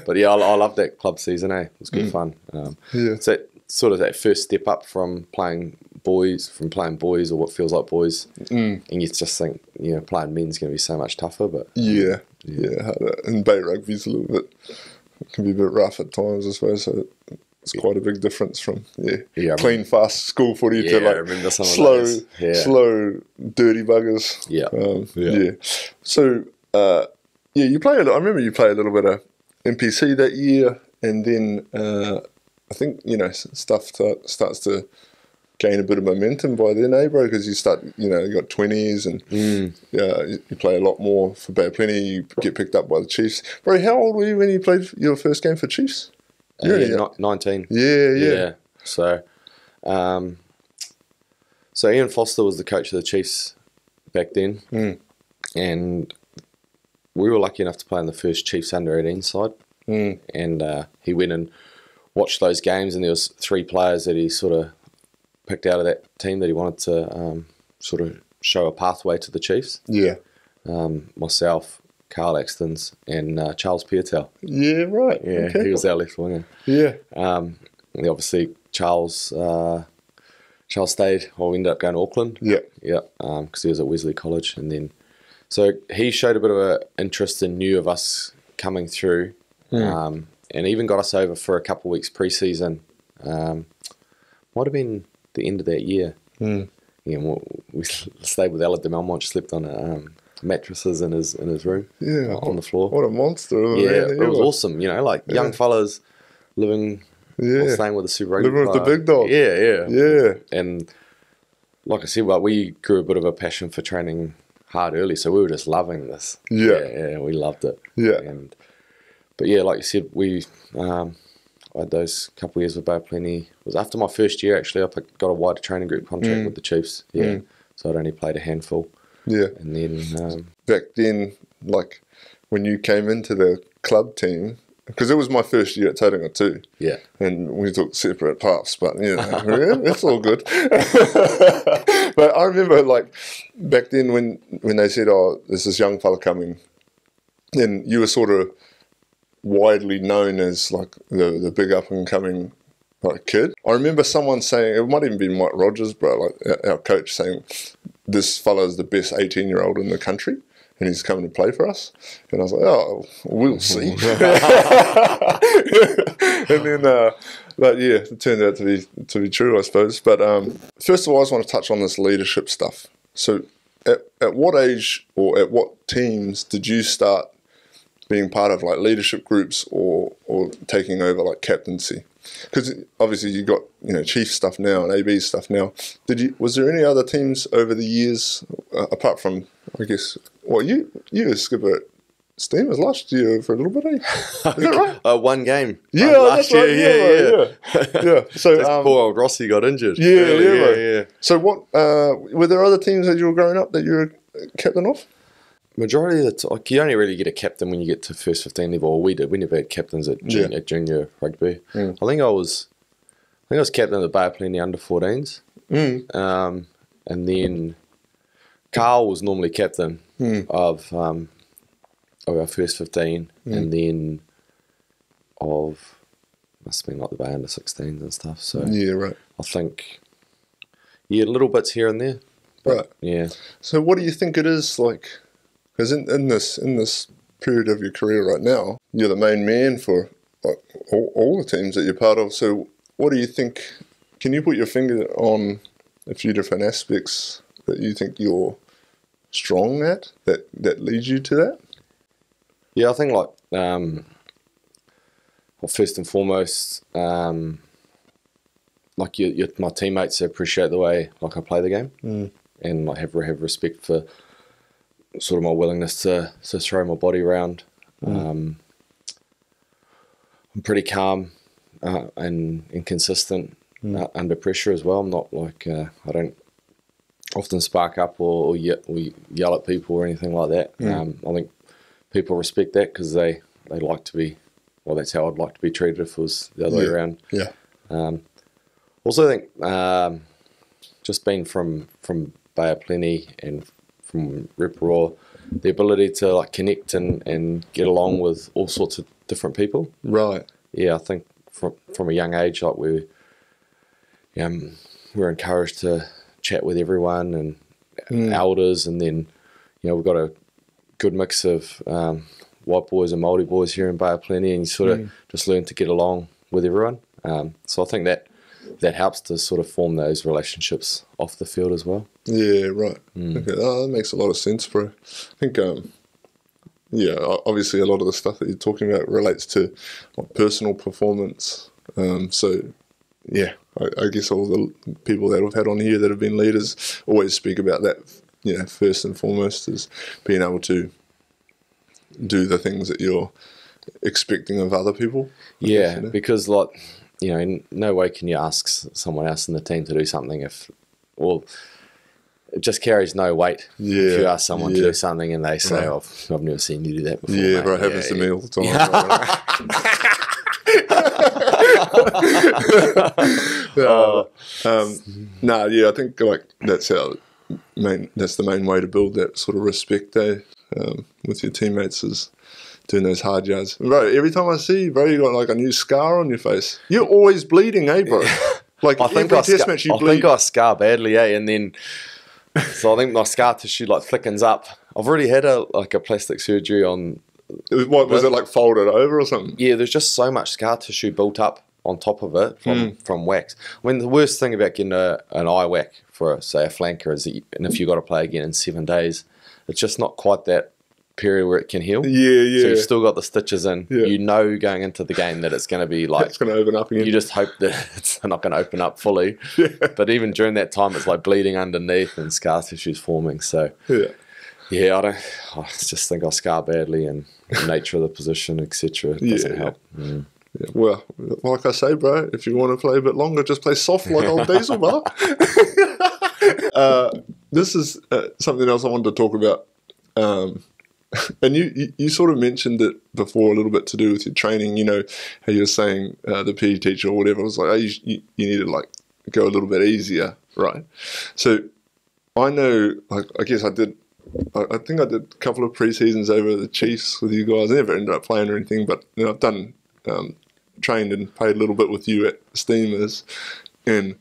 but yeah, I, I loved that club season, eh? It was good mm. fun. Um, yeah. So sort of that first step up from playing boys, from playing boys or what feels like boys, mm. and you just think, you know, playing men's going to be so much tougher. But yeah, yeah, yeah. And Bay rugby's a little bit, it can be a bit rough at times, I suppose. So it's yeah. quite a big difference from yeah, yeah clean, fast school footy yeah, to like slow, yeah. slow, dirty buggers. Yeah, um, yeah. yeah. So uh, yeah, you play. A, I remember you played a little bit of N P C that year, and then uh, I think you know stuff to, starts to gain a bit of momentum by then, eh, bro? Because you start, you know, you got twenties and mm. uh, you, you play a lot more for Bay of Plenty. You get picked up by the Chiefs. Bro, how old were you when you played your first game for Chiefs? You uh, yeah, no, nineteen. Yeah, yeah. Yeah. So, um, so Ian Foster was the coach of the Chiefs back then, mm. and we were lucky enough to play in the first Chiefs under eighteen side, mm. and uh, he went and watched those games, and there was three players that he sort of picked out of that team that he wanted to um, sort of show a pathway to the Chiefs. Yeah. Um, myself, Carl Axtens, and uh, Charles Piatel. Yeah, right. Yeah, okay. He was our left winger. Yeah. Um, and obviously, Charles uh, Charles stayed, or ended up going to Auckland. Yeah. Yeah, because um, he was at Wesley College. And then, so he showed a bit of an interest and knew of us coming through, mm. um, and even got us over for a couple of weeks pre-season. Um, might have been the end of that year. Mm. Yeah, we, we stayed with Alec de Malmour, slept on um, mattresses in his in his room, yeah, on the floor. What a monster. Yeah, man, it was awesome, you know, like yeah. young fellas living, yeah. or staying with a super rugby living player. With the big dog. Yeah, yeah. Yeah. And like I said, well, we grew a bit of a passion for training hard early, so we were just loving this. Yeah. Yeah, yeah we loved it. Yeah. And, but yeah, like you said, we... Um, I had those couple of years with Bay of Plenty. It was after my first year, actually. I got a wider training group contract mm. with the Chiefs. Yeah, mm. so I'd only played a handful. Yeah, and then um, back then, like when you came into the club team, because it was my first year at Tauranga too. Yeah, and we took separate paths, but you know, it's all good. But I remember, like back then, when when they said, "Oh, there's this young fella coming," and you were sort of widely known as like the the big up and coming like kid. I remember someone saying, it might even be Mike Rogers, bro, like our coach saying, this fella is the best eighteen year old in the country, and he's coming to play for us. And I was like, oh, we'll see. And then, uh, but yeah, it turned out to be to be true, I suppose. But um, first of all, I just want to touch on this leadership stuff. So, at at what age or at what teams did you start being part of like leadership groups or or taking over like captaincy? Because obviously you got, you know, Chief stuff now and A B stuff now. Did you was there any other teams over the years uh, apart from, I guess, well, you you were skipper at Steamers last year for a little bit, eh? Is that right? Uh, one game. Yeah, um, last year. Right. Yeah, yeah, yeah. yeah. yeah. So um, poor old Rossi got injured. Yeah, really, yeah, yeah, yeah, yeah. So what uh, were there other teams that you were growing up that you were captain of? Majority of the time, like, you only really get a captain when you get to first fifteen level. Or we did. We never had captains at junior, yeah. at junior rugby. Mm. I think I was, I think I was captain of the Bay of Plenty under fourteens, mm. um, and then Carl was normally captain mm. of um, of our first fifteen, mm. and then of must have been like the Bay under sixteens and stuff. So yeah, right. I think, yeah, little bits here and there. But, right. Yeah. So what do you think it is like? Because in, in this in this period of your career right now, you're the main man for like all, all the teams that you're part of. So what do you think? Can you put your finger on a few different aspects that you think you're strong at that that leads you to that? Yeah, I think like um, well, first and foremost, um, like you, you, my teammates appreciate the way like I play the game, mm. and like have have respect for sort of my willingness to to throw my body around. Mm. Um, I'm pretty calm uh, and and consistent mm. uh, under pressure as well. I'm not like uh, I don't often spark up or, or, ye- or yell at people or anything like that. Mm. Um, I think people respect that because they, they like to be, well, that's how I'd like to be treated if it was the other yeah. way around. Yeah. Um, also, I think um, just being from from Bay of Plenty and from Reporoa, the ability to like connect and, and get along with all sorts of different people. Right. Yeah, I think from from a young age, like we um we're encouraged to chat with everyone and mm. elders, and then you know we've got a good mix of um, white boys and Māori boys here in Bay of Plenty, and you sort mm. of just learn to get along with everyone. Um, so I think that that helps to sort of form those relationships off the field as well. Yeah, right. Mm. Okay, oh, that makes a lot of sense, bro. I think, um, yeah, obviously a lot of the stuff that you're talking about relates to like, personal performance. Um, so, yeah, I, I guess all the people that I've had on here that have been leaders always speak about that. You know, first and foremost is being able to do the things that you're expecting of other people. I yeah, guess, you know? Because like. You know, in no way can you ask someone else in the team to do something if, well, it just carries no weight. Yeah, if you ask someone yeah. to do something and they say, right. oh, I've never seen you do that before. Yeah, mate. Bro, it happens yeah, to yeah. me all the time. uh, um, no, yeah, I think like that's how main, that's the main way to build that sort of respect, eh, um, with your teammates is doing those hard yards. Bro, every time I see you, bro, you got like a new scar on your face. You're always bleeding, eh, bro? Like I think every I test sc- match you I bleed. I think I scar badly, eh, and then so I think my scar tissue like thickens up. I've already had a like a plastic surgery on. What was it like folded over or something? Yeah, there's just so much scar tissue built up on top of it from, mm. from wax. I mean, the worst thing about getting a, an eye whack for, say, a flanker is that you, and if you got to play again in seven days, it's just not quite that period where it can heal. Yeah, yeah. So you've still got the stitches in. Yeah. You know going into the game that it's going to be like... it's going to open up again. You just hope that it's not going to open up fully. Yeah. But even during that time, it's like bleeding underneath and scar tissue's forming. So, yeah, yeah I don't... I just think I scar badly and the nature of the position, et cetera. It doesn't yeah, help. Yeah. Mm. Yeah. Well, like I say, bro, if you want to play a bit longer, just play soft like old Diesel, bro. uh, this is uh, something else I wanted to talk about. Um... And you, you, you sort of mentioned it before a little bit to do with your training, you know, how you were saying uh, the P E teacher or whatever was like, oh, you, you, you need to like go a little bit easier, right? So I know, like, I guess I did, I, I think I did a couple of pre-seasons over the Chiefs with you guys. I never ended up playing or anything, but you know, I've done, um, trained and played a little bit with you at Steamers. And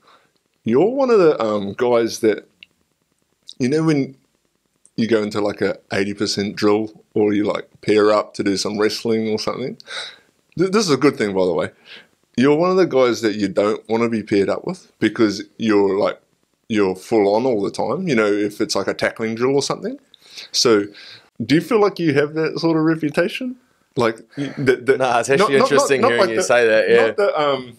you're one of the um, guys that, you know, when you go into like a eighty percent drill or you like pair up to do some wrestling or something. This is a good thing, by the way. You're one of the guys that you don't want to be paired up with because you're like, you're full on all the time, you know, if it's like a tackling drill or something. So do you feel like you have that sort of reputation? Like that? No, nah, it's actually not, interesting not, not, not hearing like you the, say that. Yeah. Not the, um,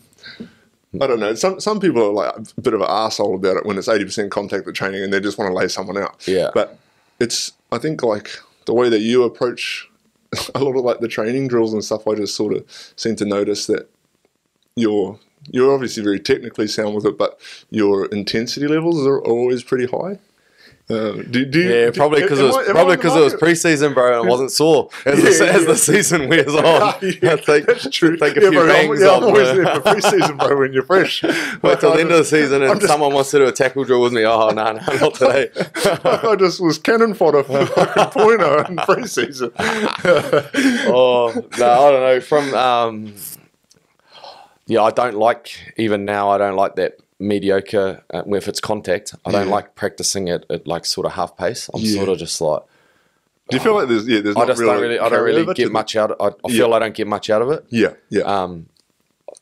I don't know. Some some people are like a bit of an arsehole about it when it's eighty percent contact at training and they just want to lay someone out. Yeah. But it's, I think, like, the way that you approach a lot of, like, the training drills and stuff, I just sort of seem to notice that you're you're obviously very technically sound with it, but your intensity levels are always pretty high. Um, do, do you, yeah, probably because it was I, probably because it was pre-season, bro, and I wasn't sore as, yeah, the, yeah. as the season wears on. Ah, yeah, I think, that's true. Take a yeah, few bro, bangs yeah, I'm always there for pre-season, bro, when you're fresh. Wait till the end of the season and just, someone wants to do a tackle drill with me. Oh, no, nah, no, nah, not today. I just was cannon fodder for fucking pointer in pre-season. oh, no, I don't know. From um, yeah, I don't like, even now, I don't like that mediocre, uh, if it's contact, I yeah. don't like practicing it at like sort of half pace. I'm yeah. sort of just like, do you feel like there's, yeah, there's I not just really don't really, I don't really get much out of it. I, I yeah. feel I don't get much out of it. Yeah, yeah. Um,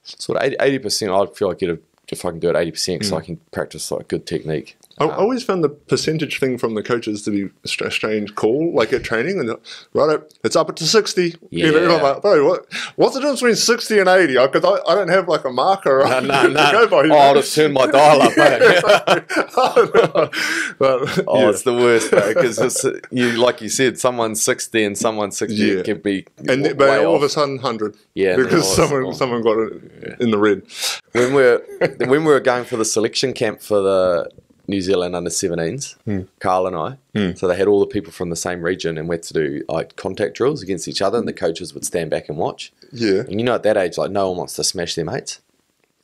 sort of eighty percent, I feel like it, if I can do it eighty percent, mm. so I can practice like good technique. I, um, I always found the percentage thing from the coaches to be a strange call, like at training, and right, it's up to sixty. Yeah. You know, and I'm like, bro, what, what's the difference between sixty and eighty? Because I, I, I don't have like a marker no, no, to no. go by. Oh, I'll just turn my dial up, yeah, like, oh, no. but, oh yeah. It's the worst, bro, because you, like you said, someone's sixty and someone's sixty yeah. could be and way but all off. Of a sudden one hundred. Yeah, because someone off. someone got it yeah. in the red. When we're when we were going for the selection camp for the New Zealand under seventeens, mm. Carl and I, mm. so they had all the people from the same region, and we had to do like contact drills against each other, and the coaches would stand back and watch. Yeah. And you know, at that age, like no one wants to smash their mates.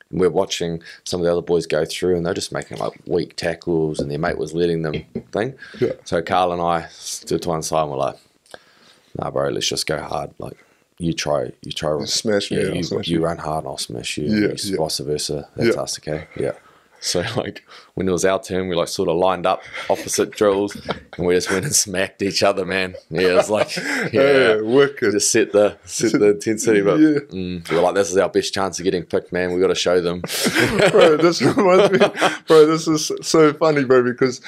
And we're watching some of the other boys go through, and they're just making like weak tackles, and their mate was letting them thing. Yeah. So Carl and I stood to one side and were like, nah, bro, let's just go hard. Like you try, you try. Smash yeah, me. You, smash you run hard and I'll smash you. Yeah, you yeah. Vice versa. That's yeah. us, okay? Yeah. So, like, when it was our turn, we, like, sort of lined up opposite drills, and we just went and smacked each other, man. Yeah, it was like, yeah, yeah wicked. Just set the set the intensity, but yeah. mm, we were like, this is our best chance of getting picked, man. We've got to show them. Bro, this reminds me, bro, this is so funny, bro, because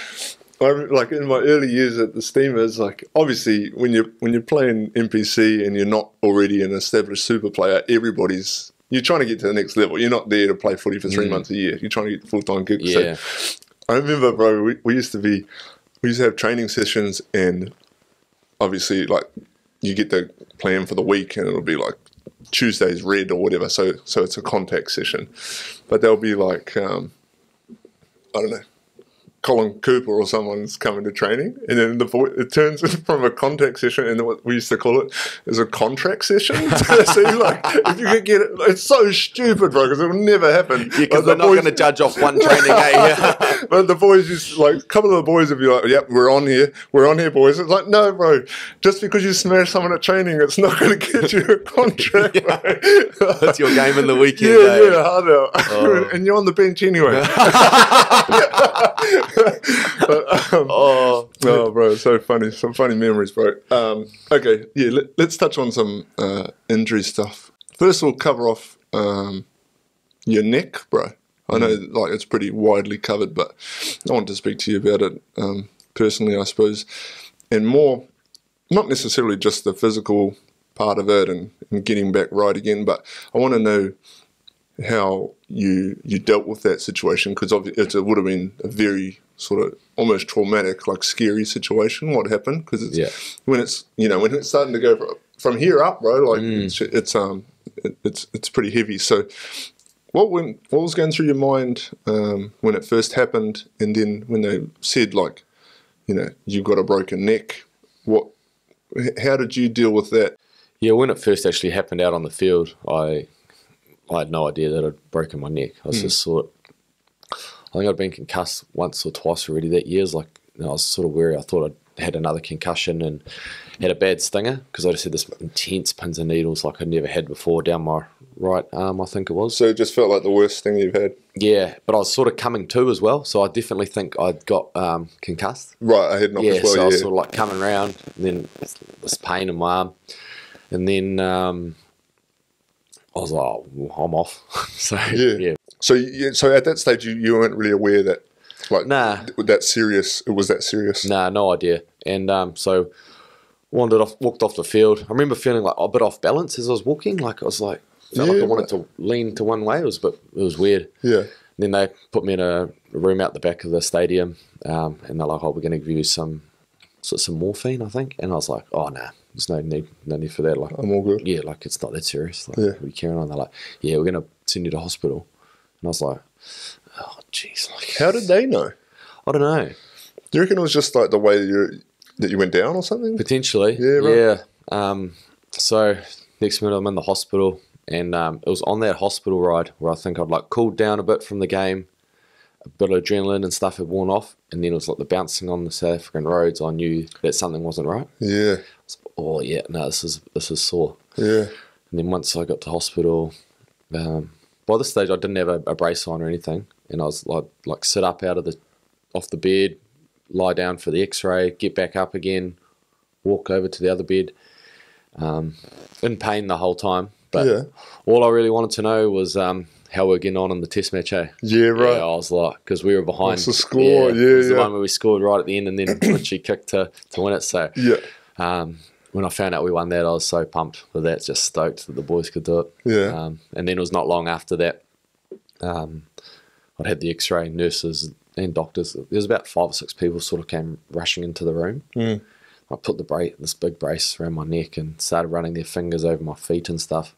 I'm, like, in my early years at the Steamers, like, obviously, when you're, when you're playing N P C and you're not already an established super player, everybody's... You're trying to get to the next level. You're not there to play footy for three mm. months a year. You're trying to get full-time gigs. Yeah. So I remember, bro, we, we used to be, we used to have training sessions, and obviously, like, you get the plan for the week, and it'll be, like, Tuesday's red or whatever, so so it's a contact session. But they'll be, like, um, I don't know, Colin Cooper or someone's coming to training, and then the boy, it turns from a contact session, and what we used to call it is a contract session. So like, if you could get it, it's so stupid, bro, because it will never happen. Yeah, because they're the not going to judge off one training day. But the boys just like, a couple of the boys would be like, yep, we're on here, we're on here, boys. It's like, no, bro, just because you smash someone at training, it's not going to get you a contract. Yeah. Bro. That's your game in the weekend. Yeah, eh? yeah, hard out. Oh. And you're on the bench anyway. But, um, oh. oh, bro, so funny. Some funny memories, bro. Um, okay, yeah, let, let's touch on some uh, injury stuff. First, we'll cover off um, your neck, bro. I know like it's pretty widely covered, but I want to speak to you about it um, personally, I suppose, and more, not necessarily just the physical part of it and, and getting back right again, but I want to know how you you dealt with that situation, because it would have been a very sort of almost traumatic, like scary situation. What happened? Because it's yeah. when it's you know when it's starting to go from, from here up, bro. Like mm. it's, it's um it, it's it's pretty heavy. So what went what was going through your mind um, when it first happened, and then when they said like you know you've got a broken neck? What? How did you deal with that? Yeah, when it first actually happened out on the field, I. I had no idea that I'd broken my neck. I was mm. just sort of, I think I'd been concussed once or twice already that year. Like, you know, I was sort of wary. I thought I'd had another concussion and had a bad stinger because I just had this intense pins and needles like I'd never had before down my right arm, I think it was. So it just felt like the worst thing you've had? Yeah, but I was sort of coming to as well. So I definitely think I'd got um, concussed. Right, I had not yeah, as well, so yeah. I was sort of like coming around, and then this pain in my arm. And then... Um, I was like, oh, well, I'm off. So yeah. yeah. So yeah, so at that stage, you, you weren't really aware that, like, nah. that serious. It was that serious. Nah, no idea. And um, so wandered off, walked off the field. I remember feeling like a bit off balance as I was walking. Like I was like, felt yeah, like I wanted to lean to one way. It was, but it was weird. Yeah. And then they put me in a room out the back of the stadium, um, and they're like, oh, we're going to give you some, so some morphine, I think. And I was like, oh nah. There's no need, no need for that. Like, I'm all good. Yeah, like it's not that serious. Like, yeah. We're carrying on. They're like, yeah, we're gonna send you to hospital. And I was like, oh, jeez. Like, how did they know? I don't know. Do you reckon it was just like the way that you that you went down or something? Potentially. Yeah. Right. Yeah. Um. So next minute, I'm in the hospital, and um, it was on that hospital ride where I think I'd like cooled down a bit from the game, a bit of adrenaline and stuff had worn off, and then it was like the bouncing on the South African roads. I knew that something wasn't right. Yeah. Oh yeah, no, this is this is sore. Yeah. And then once I got to hospital, um, by this stage I didn't have a, a brace on or anything, and I was like, like sit up out of the off the bed, lie down for the X-ray, get back up again, walk over to the other bed, um, in pain the whole time. But yeah. all I really wanted to know was um, how we were getting on in the test match, eh? Yeah, right. Yeah, I was like, because we were behind. What's the score? Yeah, yeah. It was yeah. the one where we scored right at the end, and then she kicked to to win it. So yeah. Um, when I found out we won that, I was so pumped with that, just stoked that the boys could do it. Yeah. Um, and then it was not long after that, um, I'd had the X-ray, nurses and doctors. There was about five or six people sort of came rushing into the room. Mm. I put the brace, this big brace around my neck and started running their fingers over my feet and stuff.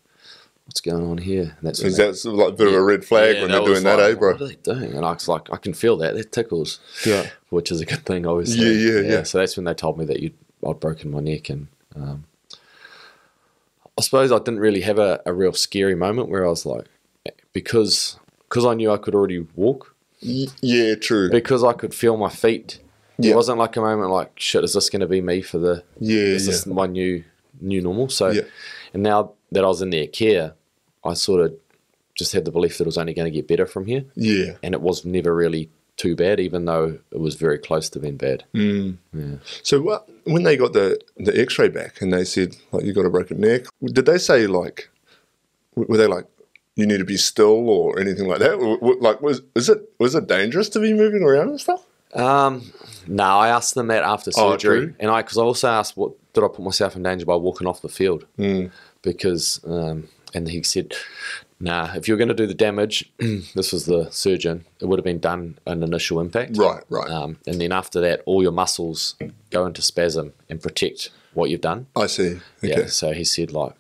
What's going on here? And that's Is that sort of like a bit yeah, of a red flag yeah, when they're doing like, that, eh, bro? What are they doing? And I was like, I can feel that. That tickles, yeah. which is a good thing, obviously. Yeah, yeah, yeah. yeah. So that's when they told me that you'd, I'd broken my neck and... Um, I suppose I didn't really have a, a real scary moment where I was like, because because I knew I could already walk. Yeah, true. Because I could feel my feet. Yeah. It wasn't like a moment like, shit, is this going to be me for the, yeah, is yeah. this my new new normal? So, yeah. and now that I was in their care, I sort of just had the belief that it was only going to get better from here. Yeah. And it was never really too bad, even though it was very close to being bad. Mm. Yeah. So what, when they got the, the X-ray back and they said, like, you got a broken neck, did they say, like, were they like, you need to be still or anything like that? Like, was is it was it dangerous to be moving around and stuff? Um, no, I asked them that after surgery. Oh, and I, because I also asked, what did I put myself in danger by walking off the field? Mm. Because, um, and he said... Nah, if you're going to do the damage, this was the surgeon, it would have been done an initial impact. Right, right. Um, and then after that, all your muscles go into spasm and protect what you've done. I see. Okay. Yeah, so he said, like,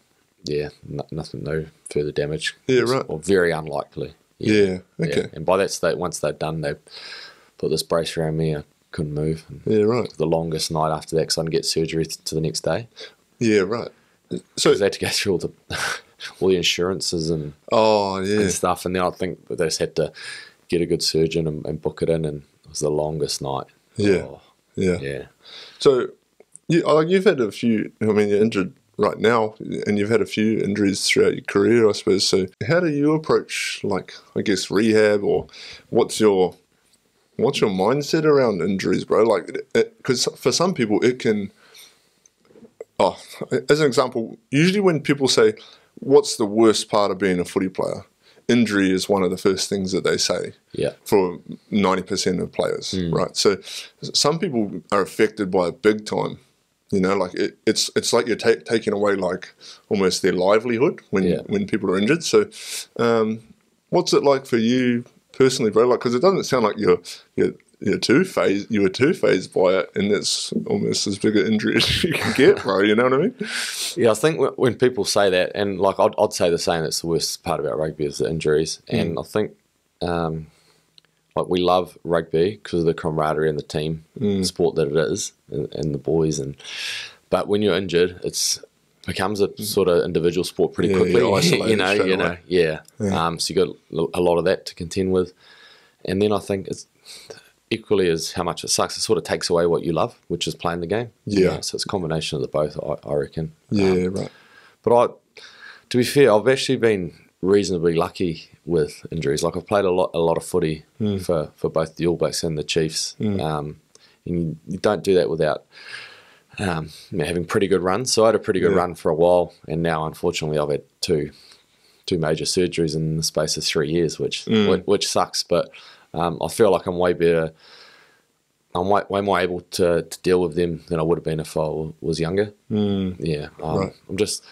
yeah, no, nothing, no further damage. Yeah, right. Or very unlikely. Yeah, yeah okay. Yeah. And by that state, once they'd done, they put this brace around me, I couldn't move. And yeah, right. The longest night after that, because I didn't get surgery th- to the next day. Yeah, right. So they had to go through all the... all the insurances and oh yeah and stuff, and then I think they just had to get a good surgeon and, and book it in, and it was the longest night. Yeah, oh, yeah, yeah. So you, you've had a few. I mean, you're injured right now, and you've had a few injuries throughout your career, I suppose. So how do you approach, like, I guess rehab, or what's your what's your mindset around injuries, bro? Like, because for some people it can. Oh, as an example, usually when people say, what's the worst part of being a footy player? Injury is one of the first things that they say yeah. for ninety percent of players, mm. right? So some people are affected by it big time, you know, like it, it's it's like you're ta- taking away like almost their livelihood when yeah. when people are injured. So um, what's it like for you personally, bro? Like, because it doesn't sound like you're, you're, you're two-phased, you were two-phased by it, and that's almost as big an injury as you can get, bro, you know what I mean? Yeah, I think when people say that, and like I'd, I'd say the same, it's the worst part about rugby is the injuries, and mm. I think um, like we love rugby because of the camaraderie and the team mm. sport that it is, and, and the boys, and but when you're injured, it's becomes a sort of individual sport pretty yeah, quickly, isolated, you know, you know, yeah. yeah. Um, so you got a lot of that to contend with, and then I think it's... equally as how much it sucks, it sort of takes away what you love, which is playing the game. Yeah. You know? So it's a combination of the both, I, I reckon. Yeah, um, right. But I, to be fair, I've actually been reasonably lucky with injuries. Like I've played a lot, a lot of footy mm. for, for both the All Blacks and the Chiefs. Mm. Um, and you don't do that without um, you know, having pretty good runs. So I had a pretty good yeah. run for a while, and now unfortunately I've had two two major surgeries in the space of three years, which mm. which, which sucks, but. Um, I feel like I'm way better, I'm way, way more able to, to deal with them than I would have been if I was younger. Mm. Yeah. Um, right. I'm just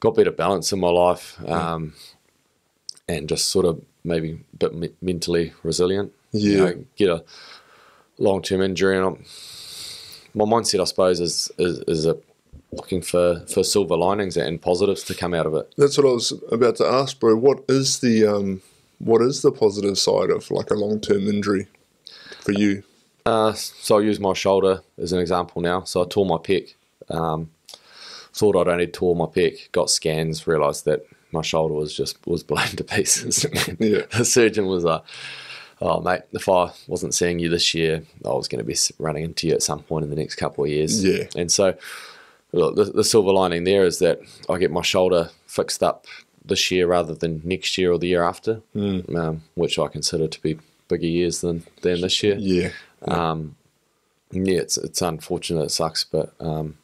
got better balance in my life um, yeah. and just sort of maybe a bit me- mentally resilient. Yeah. You know, get a long-term injury. And I'm, my mindset, I suppose, is is, is a, looking for, for silver linings and positives to come out of it. That's what I was about to ask, bro. What is the... Um What is the positive side of like a long-term injury for you? Uh, so I'll use my shoulder as an example now. So I tore my pec. Um, thought I'd only tore my pec. Got scans, realised that my shoulder was just was blown to pieces. yeah. The surgeon was like, oh, mate, if I wasn't seeing you this year, I was going to be running into you at some point in the next couple of years. Yeah. And so look, the, the silver lining there is that I get my shoulder fixed up this year rather than next year or the year after, mm. um, which I consider to be bigger years than, than this year. Yeah. Um, yeah, it's it's unfortunate, it sucks, but um,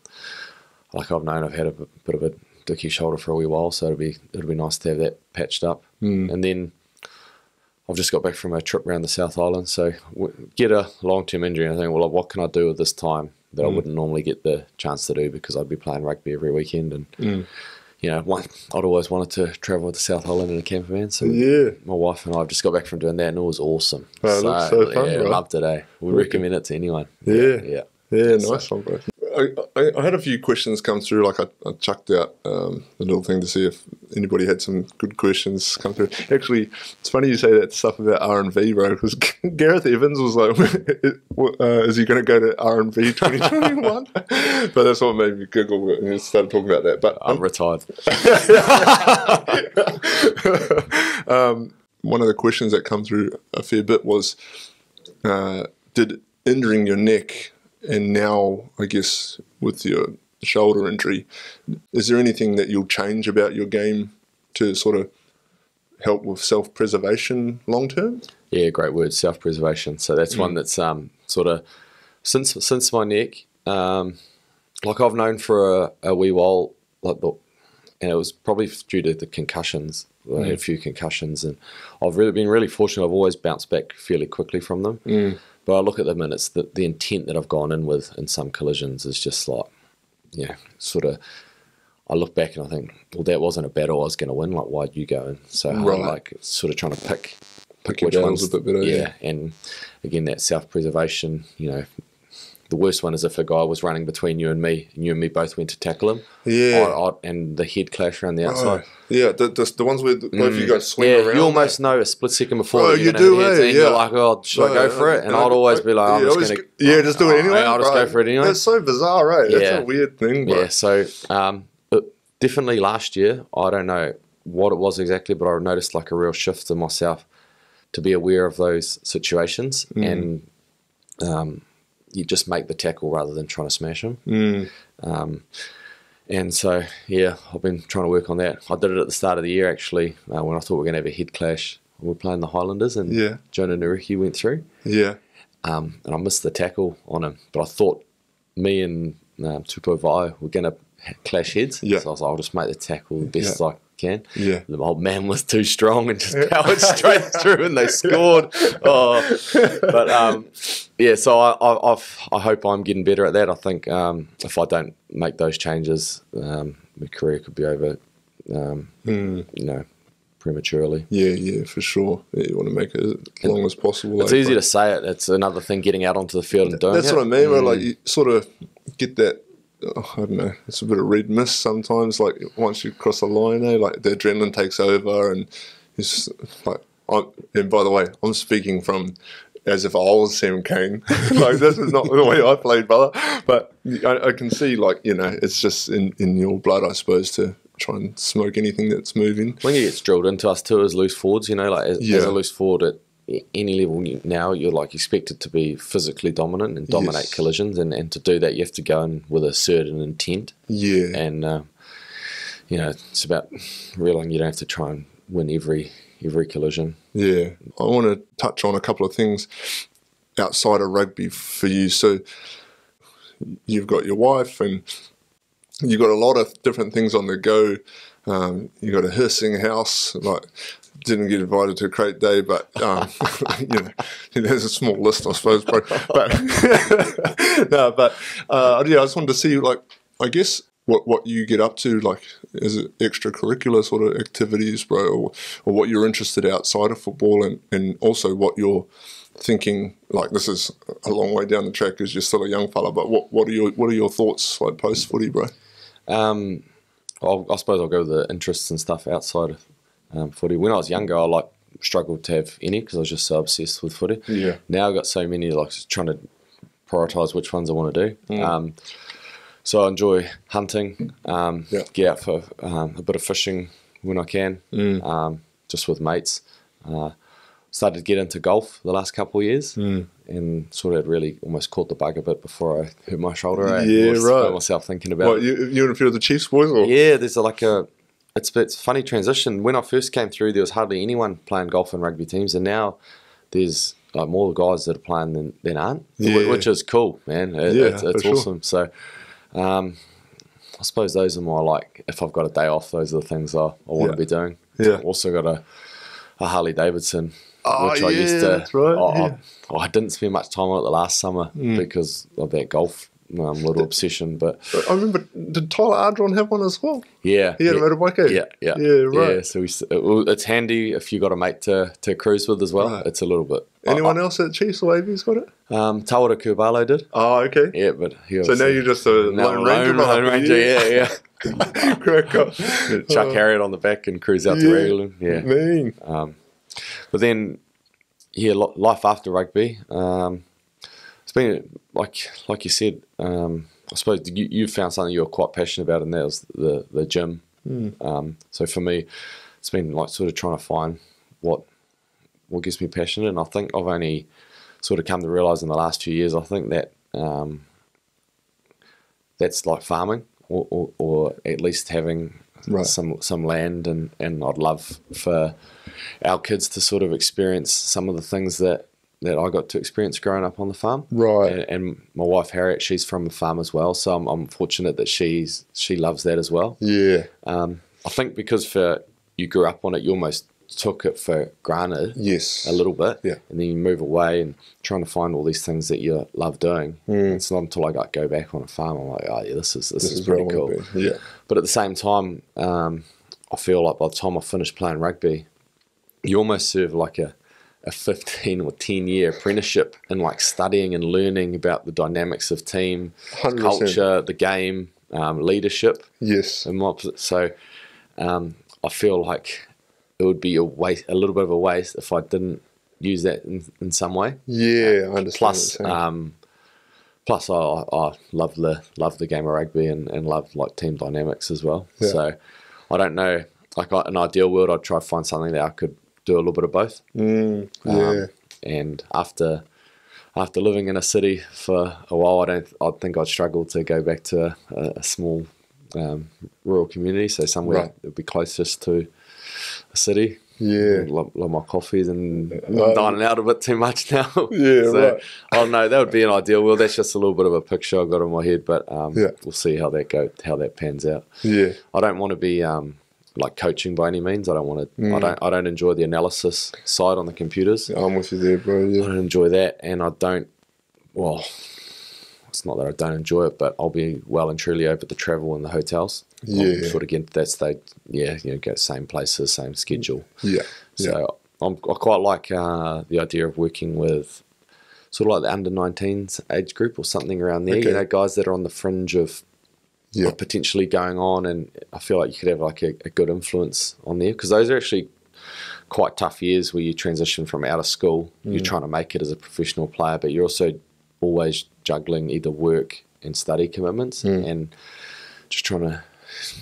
like I've known I've had a bit of a dicky shoulder for a wee while, so it'll be, it'll be nice to have that patched up. Mm. And then I've just got back from a trip around the South Island, so get a long-term injury and I think, well, what can I do with this time that mm. I wouldn't normally get the chance to do because I'd be playing rugby every weekend and, mm. you know, one, I'd always wanted to travel with the South Island in a camper van, so yeah. my wife and I have just got back from doing that and it was awesome. Oh, it so, looks so fun, yeah, right? Loved it, eh? We'd really? recommend it to anyone. Yeah. Yeah, yeah, yeah so, nice one, bro. I, I, I had a few questions come through, like I, I chucked out um, a little thing to see if anybody had some good questions come through. Actually, it's funny you say that stuff about R and V, bro, because Gareth Evans was like, uh, is he going to go to R and V twenty twenty-one? But that's what made me giggle and I started talking about that. But I'm um, retired. um, one of the questions that come through a fair bit was, uh, did injuring your neck... And now, I guess, with your shoulder injury, is there anything that you'll change about your game to sort of help with self-preservation long term? Yeah, great word, self-preservation. So that's mm. one that's um, sort of, since since my neck, um, like I've known for a, a wee while, like the, and it was probably due to the concussions. Mm. I had a few concussions, and I've really been really fortunate. I've always bounced back fairly quickly from them. Mm. But I look at them and it's the, the intent that I've gone in with in some collisions is just like, yeah, sort of, I look back and I think, well, that wasn't a battle I was going to win. Like, why'd you go in so hard? Right. Like, sort of trying to pick, pick which ones. A bit better, yeah. yeah. And again, that self-preservation, you know, the worst one is if a guy was running between you and me and you and me both went to tackle him. Yeah. I, I, and the head clash around the outside. Oh, yeah, the, the, the ones where both mm. of you guys swing yeah, around. You almost like, know a split second before. Oh, you do, eh? Yeah. You're like, oh, should oh, I go for it? And I, I'd always be like, I'm yeah, just going to. Yeah, just do it anyway. I'll just go for it anyway. That's so bizarre, right? That's yeah. a weird thing, bro. Yeah, so um, definitely last year, I don't know what it was exactly, but I noticed like a real shift in myself to be aware of those situations mm. and um, you just make the tackle rather than trying to smash them. Mm. Um, and so, yeah, I've been trying to work on that. I did it at the start of the year, actually, uh, when I thought we were going to have a head clash. We were playing the Highlanders, and yeah. Jona Nareki went through. Yeah. Um, and I missed the tackle on him. But I thought me and um, Tupou Vaa'i were going to clash heads. Yeah. So I was like, I'll just make the tackle the best yeah. I can. Yeah. The old man was too strong and just powered straight through, and they scored. Oh. But, um, yeah, so I, I, I've, I hope I'm getting better at that. I think um, if I don't make those changes, um, my career could be over, um, mm. you know, prematurely. Yeah, yeah, for sure. Yeah, you want to make it as long it, as possible. It's like, easy to say it. It's another thing, getting out onto the field and doing that's it. That's what I mean, where mm. like you sort of get that, oh, I don't know, it's a bit of red mist sometimes, like once you cross the line, eh, like the adrenaline takes over and it's like, I'm, and by the way, I'm speaking from as if I was Sam Cane. Like, this is not the way I played, brother. But I, I can see, like, you know, it's just in, in your blood, I suppose, to try and smoke anything that's moving. When it gets drilled into us too as loose forwards, you know, like as, yeah. as a loose forward at any level now, you're like expected to be physically dominant and dominate yes. collisions, and, and to do that you have to go in with a certain intent. Yeah. And um, you know, it's about realising you don't have to try and win every every collision. Yeah. I want to touch on a couple of things outside of rugby for you. So you've got your wife and you've got a lot of different things on the go. Um, you've got a hissing house, like didn't get invited to a crate day, but um, you know, there's a small list, I suppose. Bro. But no, but uh, yeah, I just wanted to see, like, I guess what what you get up to, like, is it extracurricular sort of activities, bro, or, or what you're interested outside of football, and and also what you're thinking. Like, this is a long way down the track because you're still a young fella. But what what are your what are your thoughts like post footy, bro? Um, I'll, I suppose I'll go with the interests and stuff outside of Um, footy. When I was younger, I like struggled to have any because I was just so obsessed with footy. Yeah. Now I've got so many, like trying to prioritise which ones I want to do. Mm. Um, so I enjoy hunting. Um, yeah. Get out for um, a bit of fishing when I can, mm. um, just with mates. Uh, started to get into golf the last couple of years, mm. and sort of really almost caught the bug a bit before I hurt my shoulder. I yeah, right. Got myself thinking about. What, you, you and a few of the Chiefs boys, or? Yeah, there's like a. it's it's a funny transition. When I first came through, there was hardly anyone playing golf in rugby teams, and now there's like more guys that are playing than, than aren't, yeah. which is cool, man. It, yeah, it's it's awesome. Sure. So um, I suppose those are more like, if I've got a day off, those are the things I, I want yeah. to be doing. Yeah. I've also got a, a Harley Davidson, oh, which I yeah, used to. That's right. I, yeah. I, I didn't spend much time on it the last summer mm. because of that golf um, little that, obsession. But I remember, did Tyler Ardron have one as well? Yeah. He had yeah, a motorbike. Eh? Yeah, yeah, yeah, right. Yeah, so we, it, it's handy if you got a mate to to cruise with as well. Right. It's a little bit. Anyone I, else at Chiefs or A B's got it? Um, Tawara Kubalo did. Oh, okay. Yeah, but he so now you're just a Lone Ranger. Lone Ranger, yeah, yeah. Crack up. Chuck uh, Harriet on the back and cruise out yeah, to Regalim. Yeah, mean. Um, but then, yeah, life after rugby. Um, it's been like like you said. Um, I suppose you you found something you were quite passionate about, and that was the the gym. Mm. Um, so for me, it's been like sort of trying to find what. what gets me passionate, and I think I've only sort of come to realise in the last few years, I think that um, that's like farming, or, or, or at least having right. some some land, and, and I'd love for our kids to sort of experience some of the things that, that I got to experience growing up on the farm. Right. And, and my wife Harriet, she's from a farm as well, so I'm, I'm fortunate that she's she loves that as well. Yeah. Um, I think because for you grew up on it, you almost took it for granted, yes, a little bit, yeah, and then you move away and trying to find all these things that you love doing. Mm. It's not until I got go back on a farm, I'm like, oh yeah, this is this, this is, is pretty cool. Yeah, but at the same time, um, I feel like by the time I finished playing rugby, you almost serve like a a fifteen or ten year apprenticeship in like studying and learning about the dynamics of team, one hundred percent. Culture, the game, um, leadership. Yes, and my, so um, I feel like it would be a waste, a little bit of a waste if I didn't use that in, in some way. Yeah, uh, I understand. Plus, um, plus I, I love the love the game of rugby and, and love like team dynamics as well. Yeah. So I don't know, like in an ideal world, I'd try to find something that I could do a little bit of both. Mm, yeah. Um, and after after living in a city for a while, I don't, I think I'd struggle to go back to a, a small um, rural community. So somewhere right. it'd be closest to a city. Yeah. Love, love my coffees and I'm um, dining out a bit too much now. Yeah, so, right. Oh no, that would be an ideal. Well, that's just a little bit of a picture I've got in my head, but um, yeah. we'll see how that go, how that pans out. Yeah. I don't want to be um, like coaching by any means. I don't want to. Mm. I don't. I don't enjoy the analysis side on the computers. Yeah, I'm with you there, bro. Yeah. I don't enjoy that, and I don't. Well, it's not that I don't enjoy it, but I'll be well and truly over the travel and the hotels. Yeah, I'll sort of get that's they yeah you know go same places, same schedule. Yeah, so yeah. I'm, I quite like uh, the idea of working with sort of like the under nineteens age group or something around there. Okay. You know, guys that are on the fringe of yeah. like, potentially going on, and I feel like you could have like a, a good influence on there because those are actually quite tough years where you transition from out of school. Mm. You're trying to make it as a professional player, but you're also always juggling either work and study commitments, mm. and just trying to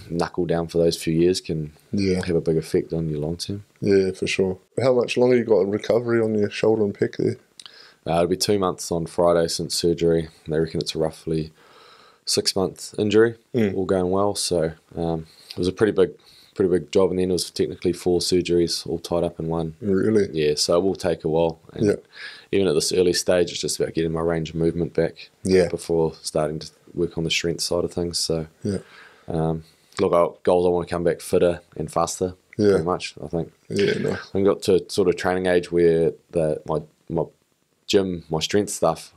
knuckle down for those few years can yeah. have a big effect on your long term. Yeah, for sure. How much longer you got in recovery on your shoulder and pec there? Uh, it'll be two months on Friday since surgery. They reckon it's a roughly six month injury, mm. all going well. So um, it was a pretty big, pretty big job, and then it was technically four surgeries all tied up in one. Really? Yeah. So it will take a while. And yeah. even at this early stage, it's just about getting my range of movement back. Yeah. Before starting to work on the strength side of things. So yeah. Um, look, I, goals I want to come back fitter and faster. Yeah, pretty much. I think. Yeah, no. I got to sort of training age where the my my gym, my strength stuff,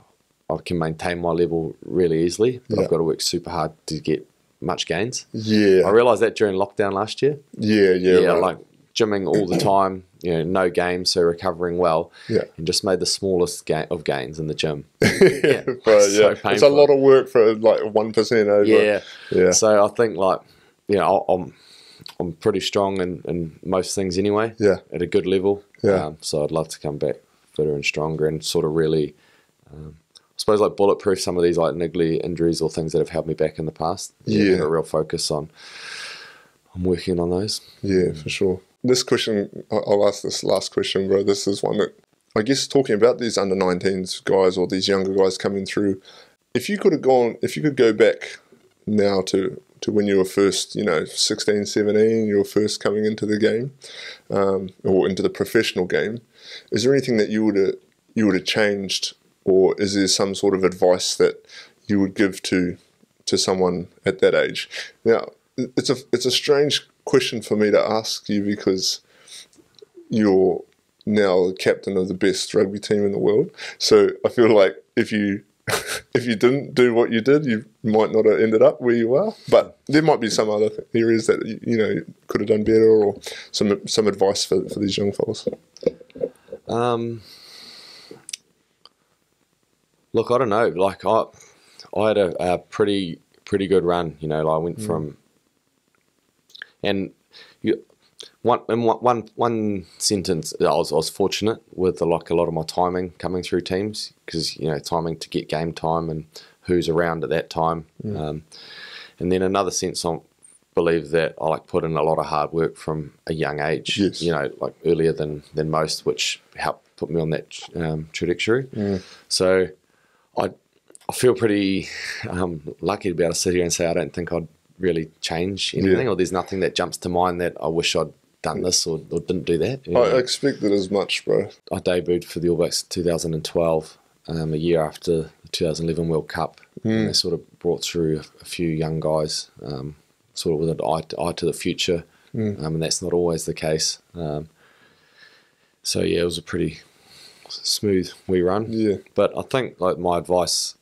I can maintain my level really easily, but yeah. I've got to work super hard to get much gains. Yeah, I realised that during lockdown last year. Yeah, yeah, yeah. Right. Like gymming all the time, you know, no games, so recovering well. Yeah, and just made the smallest ga of gains in the gym. Yeah, bro, so yeah. Painful. It's a lot of work for like one percent over. Yeah, yeah. So I think like, you know, I'm I'm pretty strong in, in most things anyway. Yeah, at a good level. Yeah. Um, so I'd love to come back fitter and stronger and sort of really, um, I suppose like bulletproof some of these like niggly injuries or things that have held me back in the past. Yeah, yeah. A real focus on. I'm working on those. Yeah, for sure. This question, I'll ask this last question, bro. This is one that, I guess, talking about these under nineteens guys or these younger guys coming through, if you could have gone, if you could go back now to to when you were first, you know, sixteen, seventeen, you were first coming into the game, um, or into the professional game. Is there anything that you would have, you would have changed, or is there some sort of advice that you would give to to someone at that age? Now, it's a it's a strange question for me to ask you, because you're now the captain of the best rugby team in the world. So I feel like if you if you didn't do what you did, you might not have ended up where you are. But there might be some other areas that you know could have done better, or some some advice for for these young fellas. Um, look, I don't know. Like I, I had a, a pretty pretty good run. You know, like I went mm. from and you. One, in one, one, one sentence, I was, I was fortunate with like a lot of my timing coming through teams, because, you know, timing to get game time and who's around at that time. Mm. Um, and then another sense, I believe that I like put in a lot of hard work from a young age, yes. you know, like earlier than, than most, which helped put me on that um, trajectory. Mm. So I, I feel pretty um, lucky to be able to sit here and say I don't think I'd really change anything, yeah. or there's nothing that jumps to mind that I wish I'd done this or, or didn't do that. You know? I expected as much, bro. I debuted for the All Blacks in two thousand twelve, um, a year after the two thousand eleven World Cup. Mm. And they sort of brought through a few young guys, um, sort of with an eye to, eye to the future, mm. um, and that's not always the case. Um, so yeah, it was a pretty smooth wee run. Yeah. But I think like my advice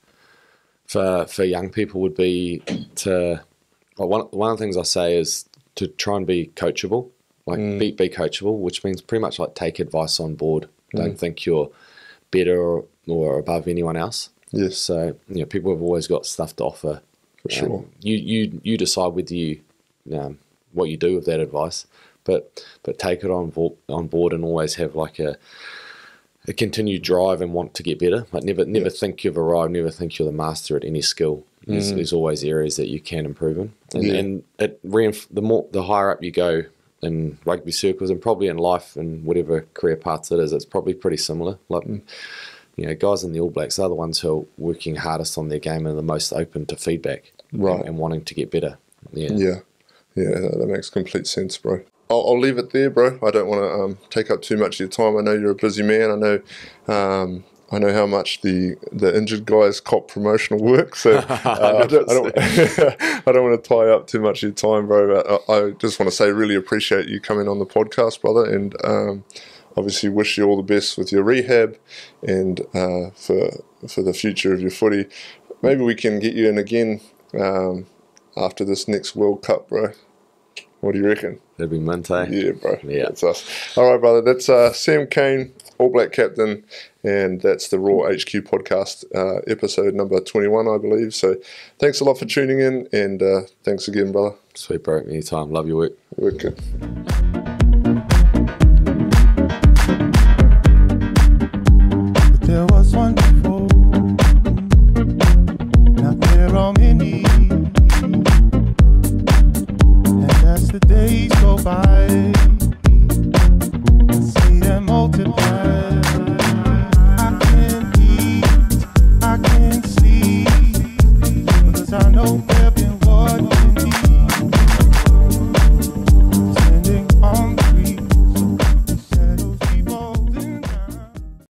for for young people would be to well, one one of the things I say is to try and be coachable. Like mm. be, be coachable, which means pretty much like take advice on board. Don't mm. think you're better or, or above anyone else. Yes. So, you know, people have always got stuff to offer. For sure. Um, you, you you decide whether you um, what you do with that advice, but but take it on on board and always have like a a continued drive and want to get better. Like never never yes. think you've arrived. Never think you're the master at any skill. There's, mm. there's always areas that you can improve in, and, yeah. and it reinf- the more the higher up you go in rugby circles and probably in life and whatever career paths it is, it's probably pretty similar. Like, mm. you know, guys in the All Blacks are the ones who are working hardest on their game and are the most open to feedback, right? And, and wanting to get better. Yeah, yeah, yeah. That makes complete sense, bro. I'll, I'll leave it there, bro. I don't want to um, take up too much of your time. I know you're a busy man. I know. Um, I know how much the, the injured guys cop promotional work, so uh, I don't I don't, I don't want to tie up too much of your time, bro. But I, I just want to say really appreciate you coming on the podcast, brother, and um, obviously wish you all the best with your rehab and uh, for for the future of your footy. Maybe we can get you in again um, after this next World Cup, bro. What do you reckon? That'd be Monday. Yeah, bro. Yeah. That's us. All right, brother. That's uh, Sam Cane, All Black captain, and that's the Raw H Q podcast, uh, episode number twenty-one, I believe. So thanks a lot for tuning in, and uh, thanks again, brother. Sweet, bro. Anytime. Love your work. Work good. I can't sleep, because I know there'll be one.